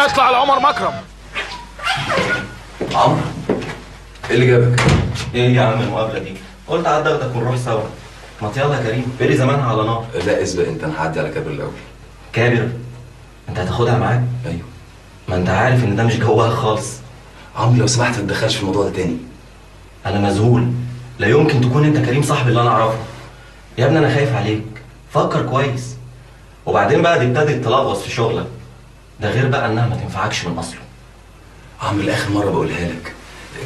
اطلع لعمر مكرم. عمرو ايه اللي جابك؟ ايه يا عم المقابله دي؟ قلت عدى اخدك ونروح سوا. ما يلا كريم بقالي زمانها على نار. لا اسبق انت، انا هعدي على كابر الاول. كابر؟ انت هتاخدها معاك؟ ايوه. ما انت عارف ان ده مش جواها خالص. عمرو لو سمحت ما تتدخلش في الموضوع ده تاني. انا مذهول، لا يمكن تكون انت كريم صاحبي اللي انا اعرفه. يا ابني انا خايف عليك، فكر كويس. وبعدين بقى دي ابتدت تلغوص في شغلك، ده غير بقى انها ما تنفعكش من اصله. عمرو لاخر مره بقولها لك،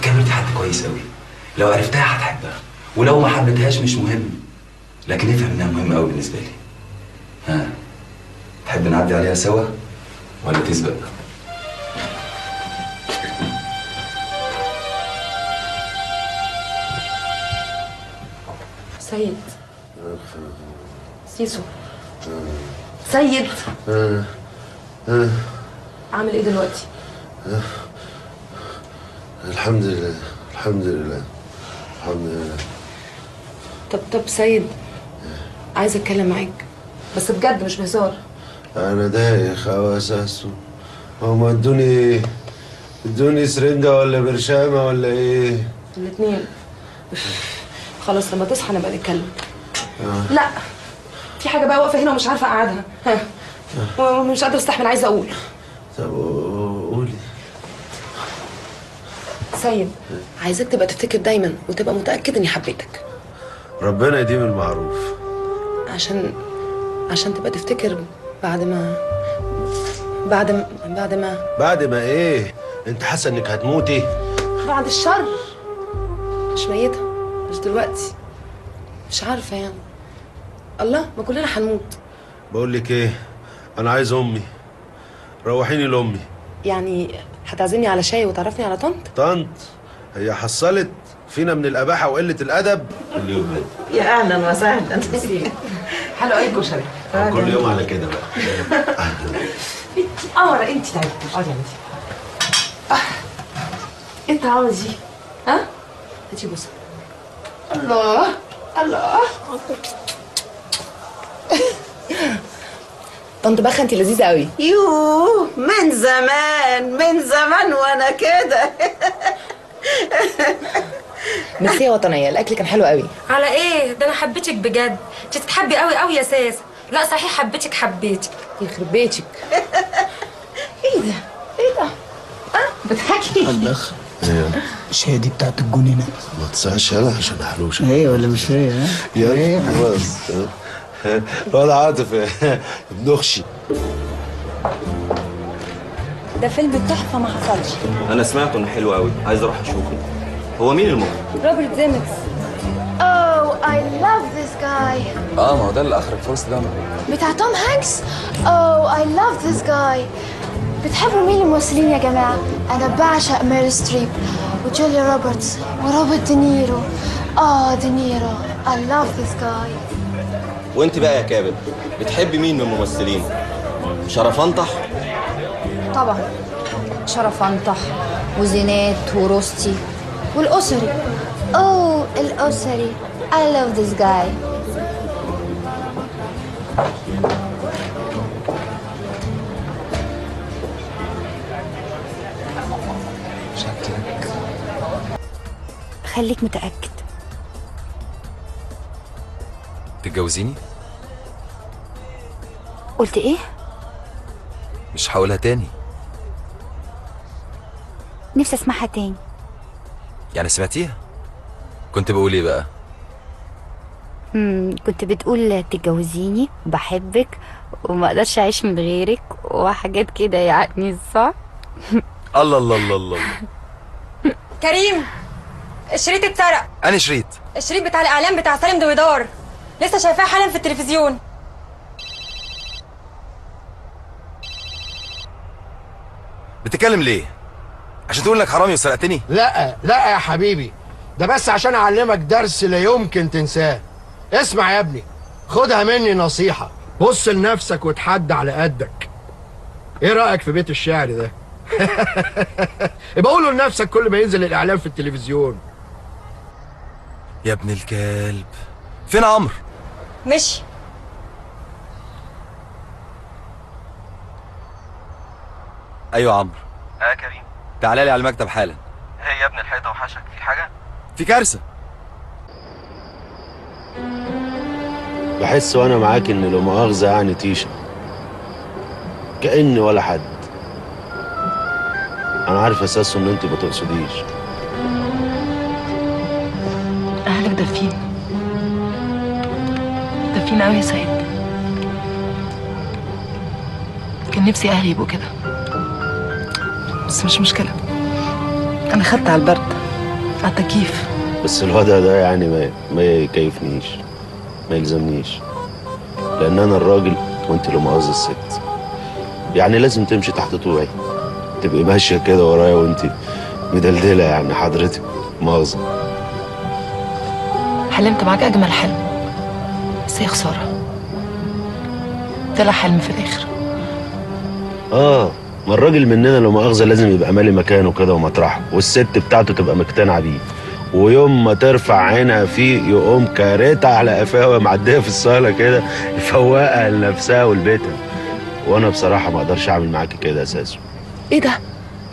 كابر دي حد كويس قوي، لو عرفتها هتحبها ولو ما حبتهاش مش مهم، لكن افهم انها مهمه قوي بالنسبه لي. ها تحب نعدي عليها سوا ولا تسبق؟ سيد سيسو. سيد عامل ايه دلوقتي؟ الحمد لله الحمد لله الحمد لله. طب طب سيد عايز اتكلم معاك بس بجد مش بهزار. انا دايخ او اساسه هم ادوني ايه؟ ادوني سرنجه ولا برشامه ولا ايه؟ الاثنين. خلاص لما تصحى نبقى نتكلم. آه. لا في حاجه بقى واقفه هنا ومش عارفه اقعدها. ها آه. مش قادره استحمل، عايزه اقول. طب قولي. سيد، عايزك تبقى تفتكر دايما وتبقى متاكد اني حبيتك. ربنا يديم المعروف. عشان عشان تبقى تفتكر بعد ما بعد ما بعد ما بعد ما ايه؟ انت حاسه انك هتموتي؟ بعد الشر. مش ميته، مش دلوقتي، مش عارفه يعني. الله، ما كلنا هنموت. بقول لك ايه، انا عايز امي. روحيني لامي. يعني هتعزمني على شاي وتعرفني على طنط؟ طنط هي حصلت فينا من الاباحه وقله الادب اليوم ده. يا اهلا وسهلا. حلو قوي الكشري. كل يوم على كده بقى. اه انت تعبتي. اه يا بنتي. انت عاوز ايه؟ ها؟ هاتي بوسه. الله الله. طنط بخه انت لذيذه قوي. يوه من زمان من زمان وانا كده. ميرسي يا وطنيه، الاكل كان حلو قوي. على ايه ده، انا حبيتك بجد. انت تتحبي قوي قوي يا ساس. لا صحيح حبيتك حبيتك يخرب بيتك. ايه ده ايه ده؟ اه بتحكي البخ. ايوه الشهادي بتاعت الجنينه ما تصحش يلا عشان حلوشه. ايه ولا مش هي؟ ها يا خلاص الواد عاطف بنخشي. ده فيلم تحفه ما حصلش. انا سمعته انه حلو قوي، عايز اروح اشوفه. هو مين المخرج؟ روبرت زيميكيس. اوه اي لاف ذيس جاي. اه ما هو ده اللي اخرج فورست جامب بتاع توم هانكس. اوه اي لاف ذيس جاي. بتحبوا مين الممثلين يا جماعه؟ انا بعشق مير ستريب وجوليا روبرتس وروبرت دينيرو. اه دينيرو اي لاف ذيس جاي. وانت بقى يا كابر بتحبي مين من الممثلين؟ شرف انطح؟ طبعا شرف انطح وزينات وروستي والاسري. اوه الاسري I love this guy. شكلك خليك متأكد. تتجوزيني؟ قلت ايه؟ مش هقولها تاني. نفسي اسمعها تاني. يعني سمعتيها؟ كنت بقول ايه بقى؟ امم كنت بتقول تتجوزيني وبحبك وما اقدرش اعيش من غيرك وحاجات كده يعني، صح؟ الله الله الله الله. كريم الشريط اتسرق. انا شريط؟ الشريط بتاع الاعلان بتاع سالم دويدار، لسه شايفاه حالا في التلفزيون. بتتكلم ليه؟ عشان تقول لك حرامي وسرقتني؟ لا لا يا حبيبي، ده بس عشان اعلمك درس لا يمكن تنساه. اسمع يا ابني، خدها مني نصيحة، بص لنفسك وتحدى على قدك. ايه رأيك في بيت الشعر ده؟ يبقى قوله لنفسك كل ما ينزل الإعلان في التلفزيون. يا ابن الكلب، فين عمرو؟ مشي. ايوه يا عمرو. اه كريم. تعالى لي على المكتب حالا. ايه يا ابني الحيطه وحشك، في حاجه؟ في كارثه. بحس وانا معاك ان لو مؤاخذه يعني تيشه، كأن ولا حد. انا عارف اساسه ان انت ما تقصديش. اهلك دافين دافين قوي يا سيد. كان نفسي اهلي يبقوا كده، بس مش مشكلة. أنا خدت على البرد، على التكييف. بس الوضع ده يعني ما ما يكيفنيش، ما يلزمنيش، لأن أنا الراجل وأنت لو مؤاخذة الست. يعني لازم تمشي تحت طوعي، تبقي ماشية كده ورايا وأنت مدلدلة يعني حضرتك، مؤاخذة. حلمت معاك أجمل حلم، بس هي خسارة. طلع حلم في الآخر. آه ما الراجل مننا لو مؤاخذه لازم يبقى مالي مكانه كده ومطرحه، والست بتاعته تبقى مقتنعه بيه، ويوم ما ترفع عينها فيه يقوم كارتها على قفاها وهي معديه في الصاله كده، يفوقها لنفسها ولبيتها. وانا بصراحه ما اقدرش اعمل معاكي كده اساسا، ايه ده؟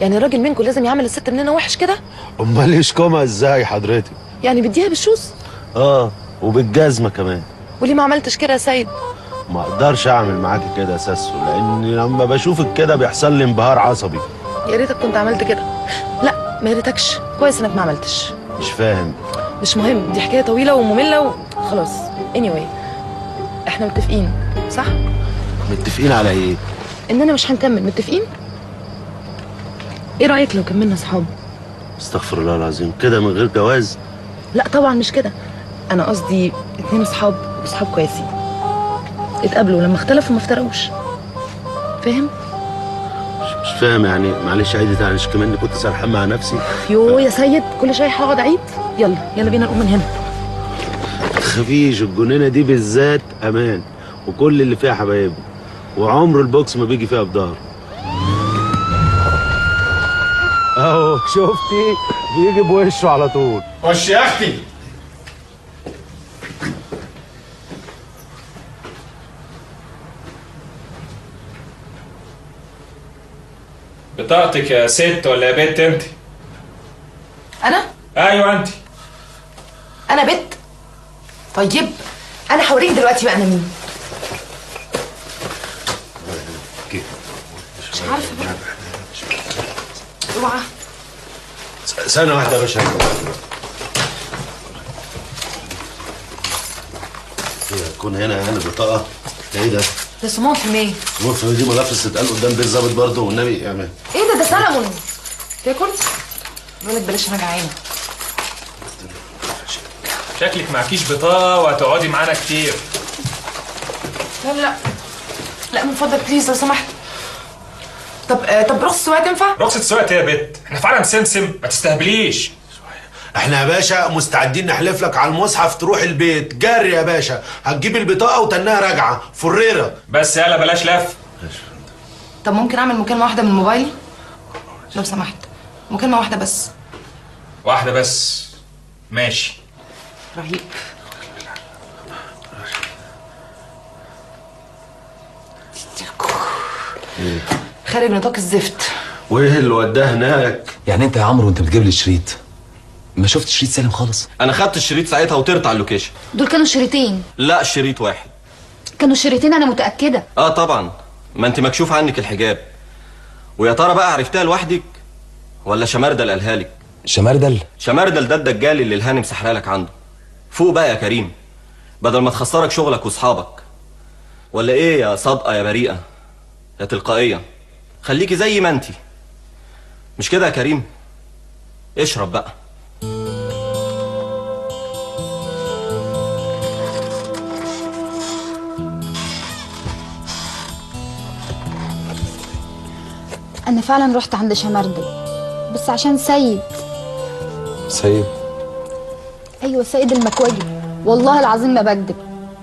يعني الراجل منكم لازم يعمل الست مننا وحش كده؟ امال يشكمها ازاي حضرتك؟ يعني بديها بالشوز؟ اه وبالجزمه كمان. وليه ما عملتش كده يا سيد؟ ما اقدرش اعمل معاكي كده اساسه، لان لما بشوفك كده بيحصل لي انبهار عصبي. يا ريتك كنت عملت كده. لا ما ريتكش، كويس انك ما عملتش. مش فاهم. مش مهم، دي حكايه طويله وممله وخلاص. anyway احنا متفقين صح؟ متفقين على ايه؟ اننا مش هنكمل، متفقين؟ ايه رايك لو كملنا اصحاب؟ استغفر الله العظيم، كده من غير جواز؟ لا طبعا مش كده، انا قصدي اتنين اصحاب واصحاب كويسين اتقابلوا لما اختلفوا ما افترقوش، فاهم؟ مش فاهم يعني، معلش عيد تاني، مش كمان كنت سرحان مع نفسي. يوه يا سيد كل شويه هقعد اعيد. يلا يلا بينا نقوم من هنا. خفيش الجنينه دي بالذات امان، وكل اللي فيها حبايبنا، وعمر البوكس ما بيجي فيها بضهره. اهو شفتي بيجي بوشه على طول. خش يا اختي. بطاقتك يا ست ولا يا بت انت؟ أنا؟ أيوه أنت. أنا بت؟ طيب أنا هوريك دلوقتي بقى أنا مين. مش عارفة بقى. أوعى. سنة واحدة يا باشا. كون هنا يعني بطاقة إيه ده؟ ده سموه فيلميه. سموه فيلميه دي ملفظ تتقال قدام بيت ظابط برضه والنبي يا مان. ايه ده ده سلمون؟ تاكل؟ بقول لك بلاش انا جعانه. شكلك معكيش بطاقه وهتقعدي معانا كتير. لا لا لا من فضلك بليز لو سمحت. طب آه طب رخصه سواقه تنفع؟ رخصه سواقه ايه يا بت؟ احنا في عالم سمسم ما تستهبليش. احنا يا باشا مستعدين نحلف لك على المصحف تروح البيت جري يا باشا، هتجيب البطاقه وتنها راجعه فريره. بس يلا بلاش لف. طب ممكن اعمل مكالمه واحده من موبايلي لو سمحت؟ مكالمه واحده بس. واحده بس ماشي. رهيب. خارج نطاق الزفت. وايه اللي وداه هناك؟ يعني انت يا عمرو وانت بتجيب لي الشريط ما شفتش شريط سالم خالص؟ انا خدت الشريط ساعتها وطرت على اللوكيشن. دول كانوا شريطين؟ لا شريط واحد. كانوا شريطين انا متاكده. اه طبعا، ما انت مكشوف عنك الحجاب. ويا ترى بقى عرفتها لوحدك ولا شمردل قالها لك؟ شمردل؟ شمردل ده الدجال اللي الهانم سحرها لك عنده. فوق بقى يا كريم بدل ما تخسرك شغلك واصحابك. ولا ايه يا صادقه يا بريئه يا تلقائيه؟ خليكي زي ما انت. مش كده يا كريم؟ اشرب بقى. أنا فعلا رحت عند شمردل بس عشان سيد. سيد؟ أيوه سيد المكواجي، والله العظيم ما بكدب،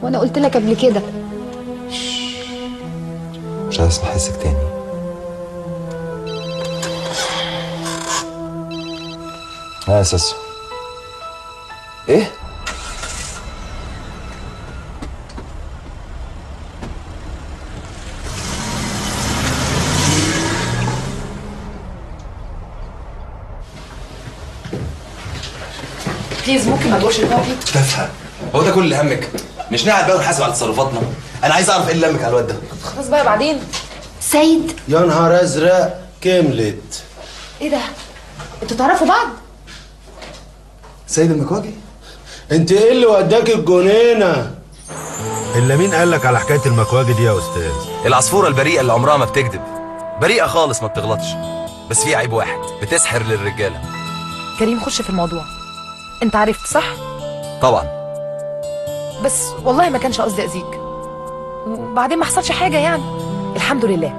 وأنا قلت لك قبل كده. مش عايز أسمع حسك تاني. لا يا ساسو. إيه؟ بليز ممكن ما تقولش اللي هو فيه؟ تافهه، هو ده كل اللي همك؟ مش نقعد بقى ونحاسب على تصرفاتنا؟ انا عايز اعرف ايه اللي همك على الواد ده. خلاص بقى بعدين. سيد يا نهار ازرق كملت. ايه ده؟ انتوا تعرفوا بعض؟ سيد المكواجي؟ انت ايه اللي وداك الجنينه؟ الا مين قال لك على حكايه المكواجي دي يا استاذ؟ العصفوره البريئه اللي عمرها ما بتكذب، بريئه خالص ما بتغلطش، بس في عيب واحد، بتسحر للرجاله. كريم خش في الموضوع. انت عرفت صح؟ طبعا. بس والله ما كانش قصدي اذيك، وبعدين ما حصلش حاجه يعني، الحمد لله.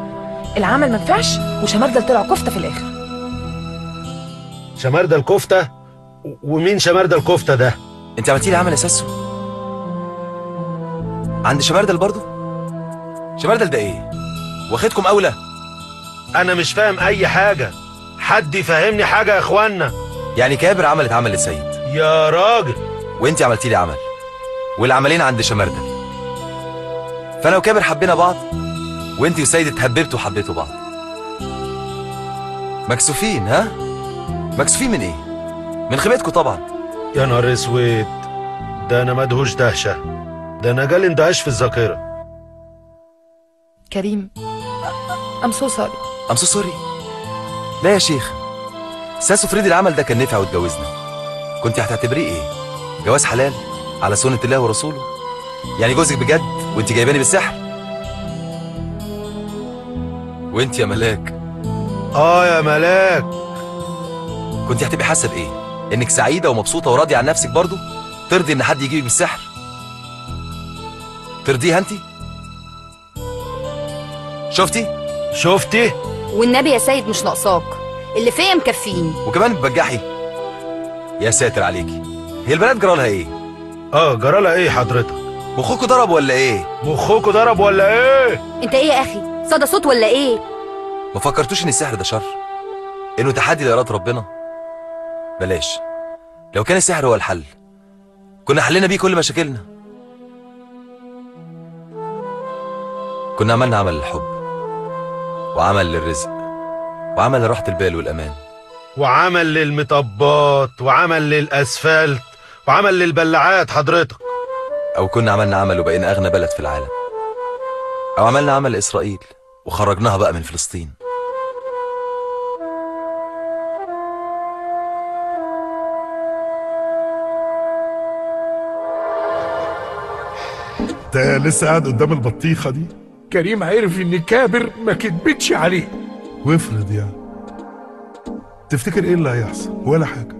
العمل ما نفعش وشمردل طلع كفته في الاخر. شمردل كفته؟ ومين شمردل كفته ده؟ انت عملتي لي عمل اساسه عند شمردل برضه؟ شمردل ده ايه؟ واخدكم اولى؟ انا مش فاهم اي حاجه، حد يفهمني حاجه يا اخوانا. يعني كابر عملت عمل للسيد يا راجل، وانت عملتي لي عمل، والعملين عند شمردل. فانا وكابر حبينا بعض، وانت وسيد اتحببتوا وحبيتوا بعض. مكسوفين ها؟ مكسوفين من ايه؟ من خيبتكم طبعا. يا نهار اسود، ده انا مدهوش دهشه، ده انا جالي اندهاش في الذاكره. كريم ام سو سوري. ام سو سوري؟ لا يا شيخ، ساسو فريد العمل ده كان نفع واتجوزنا. كنت هتعتبريه ايه؟ جواز حلال على سنه الله ورسوله؟ يعني جوزك بجد وانت جايباني بالسحر؟ وانت يا ملاك. اه يا ملاك، كنت هتبقي حاسه بايه؟ انك سعيده ومبسوطه وراضيه عن نفسك برضو؟ ترضي ان حد يجيبك بالسحر؟ ترضيها انت؟ شفتي؟ شفتي؟ والنبي يا سيد مش ناقصاك، اللي فيا مكفيني. وكمان بتبجحي؟ يا ساتر عليكي. هي البنات جرالها ايه؟ اه جرالها ايه حضرتك؟ مخكوا ضرب ولا ايه؟ مخكوا ضرب ولا ايه؟ انت ايه يا اخي؟ صدى صوت ولا ايه؟ ما فكرتوش ان السحر ده شر؟ انه تحدي لإرادة ربنا؟ بلاش. لو كان السحر هو الحل كنا حلينا بيه كل مشاكلنا. كنا عملنا عمل للحب وعمل للرزق وعمل لراحة البال والأمان وعمل للمطبات وعمل للأسفلت وعمل للبلعات حضرتك. أو كنا عملنا عمل وبقينا أغنى بلد في العالم، أو عملنا عمل لإسرائيل وخرجناها بقى من فلسطين. ده لسه قاعد قدام البطيخة دي؟ كريم عرف ان كابر ما كدبتش عليه. وافرض يعني، تفتكر ايه اللي هيحصل؟ ولا حاجه.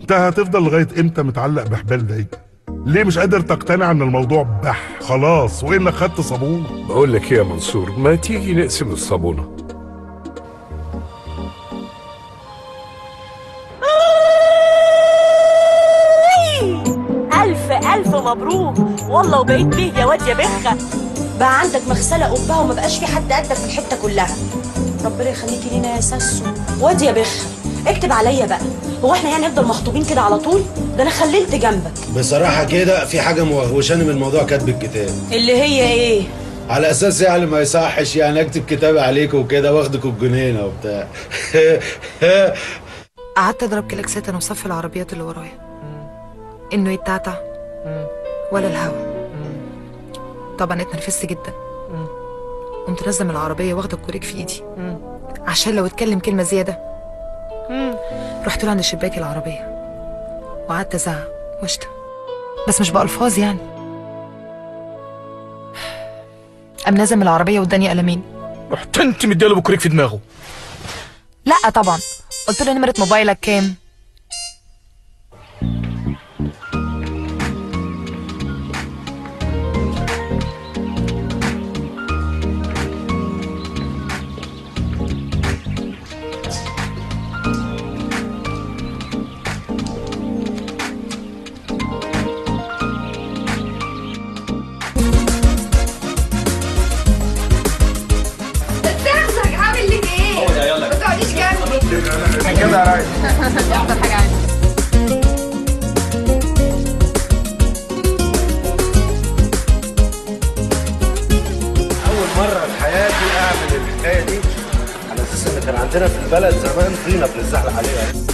انت هتفضل لغايه امتى متعلق بحبال دايك؟ ليه مش قادر تقتنع ان الموضوع بح خلاص وانك خدت صابونه؟ بقول لك ايه يا منصور، ما تيجي نقسم الصابونه؟ الف الف مبروك والله، وبقيت بيه يا واد يا بخه. بقى عندك مغسله قبه وما بقاش في حد قدك في الحته كلها. ربنا يخليكي لينا يا ساسو. واد يا بخ، اكتب عليا بقى، هو احنا يعني نفضل مخطوبين كده على طول؟ ده انا خللت جنبك بصراحه كده. في حاجه موهوشاني من الموضوع كاتب الكتاب، اللي هي ايه؟ على اساس يعني ما يصحش يعني اكتب كتاب عليكم وكده واخدكم الجنينه وبتاع. قعدت اضرب كلاكسات انا وصف العربيات اللي ورايا انه يتعتع ولا الهوا. طبعا اتنرفزت جدا، قمت نازله من العربيه واخده الكوريك في ايدي عشان لو اتكلم كلمه زياده. رحت له عند شباك العربيه وقعدت ازعق واشتم، بس مش بالفاظ يعني. قام نازل من العربيه واداني قلمين. رحت انت مديله بالكوريك في دماغه؟ لا طبعا، قلت له نمره موبايلك كام؟ عندنا في البلد زمان طينه بنزحلق عليها.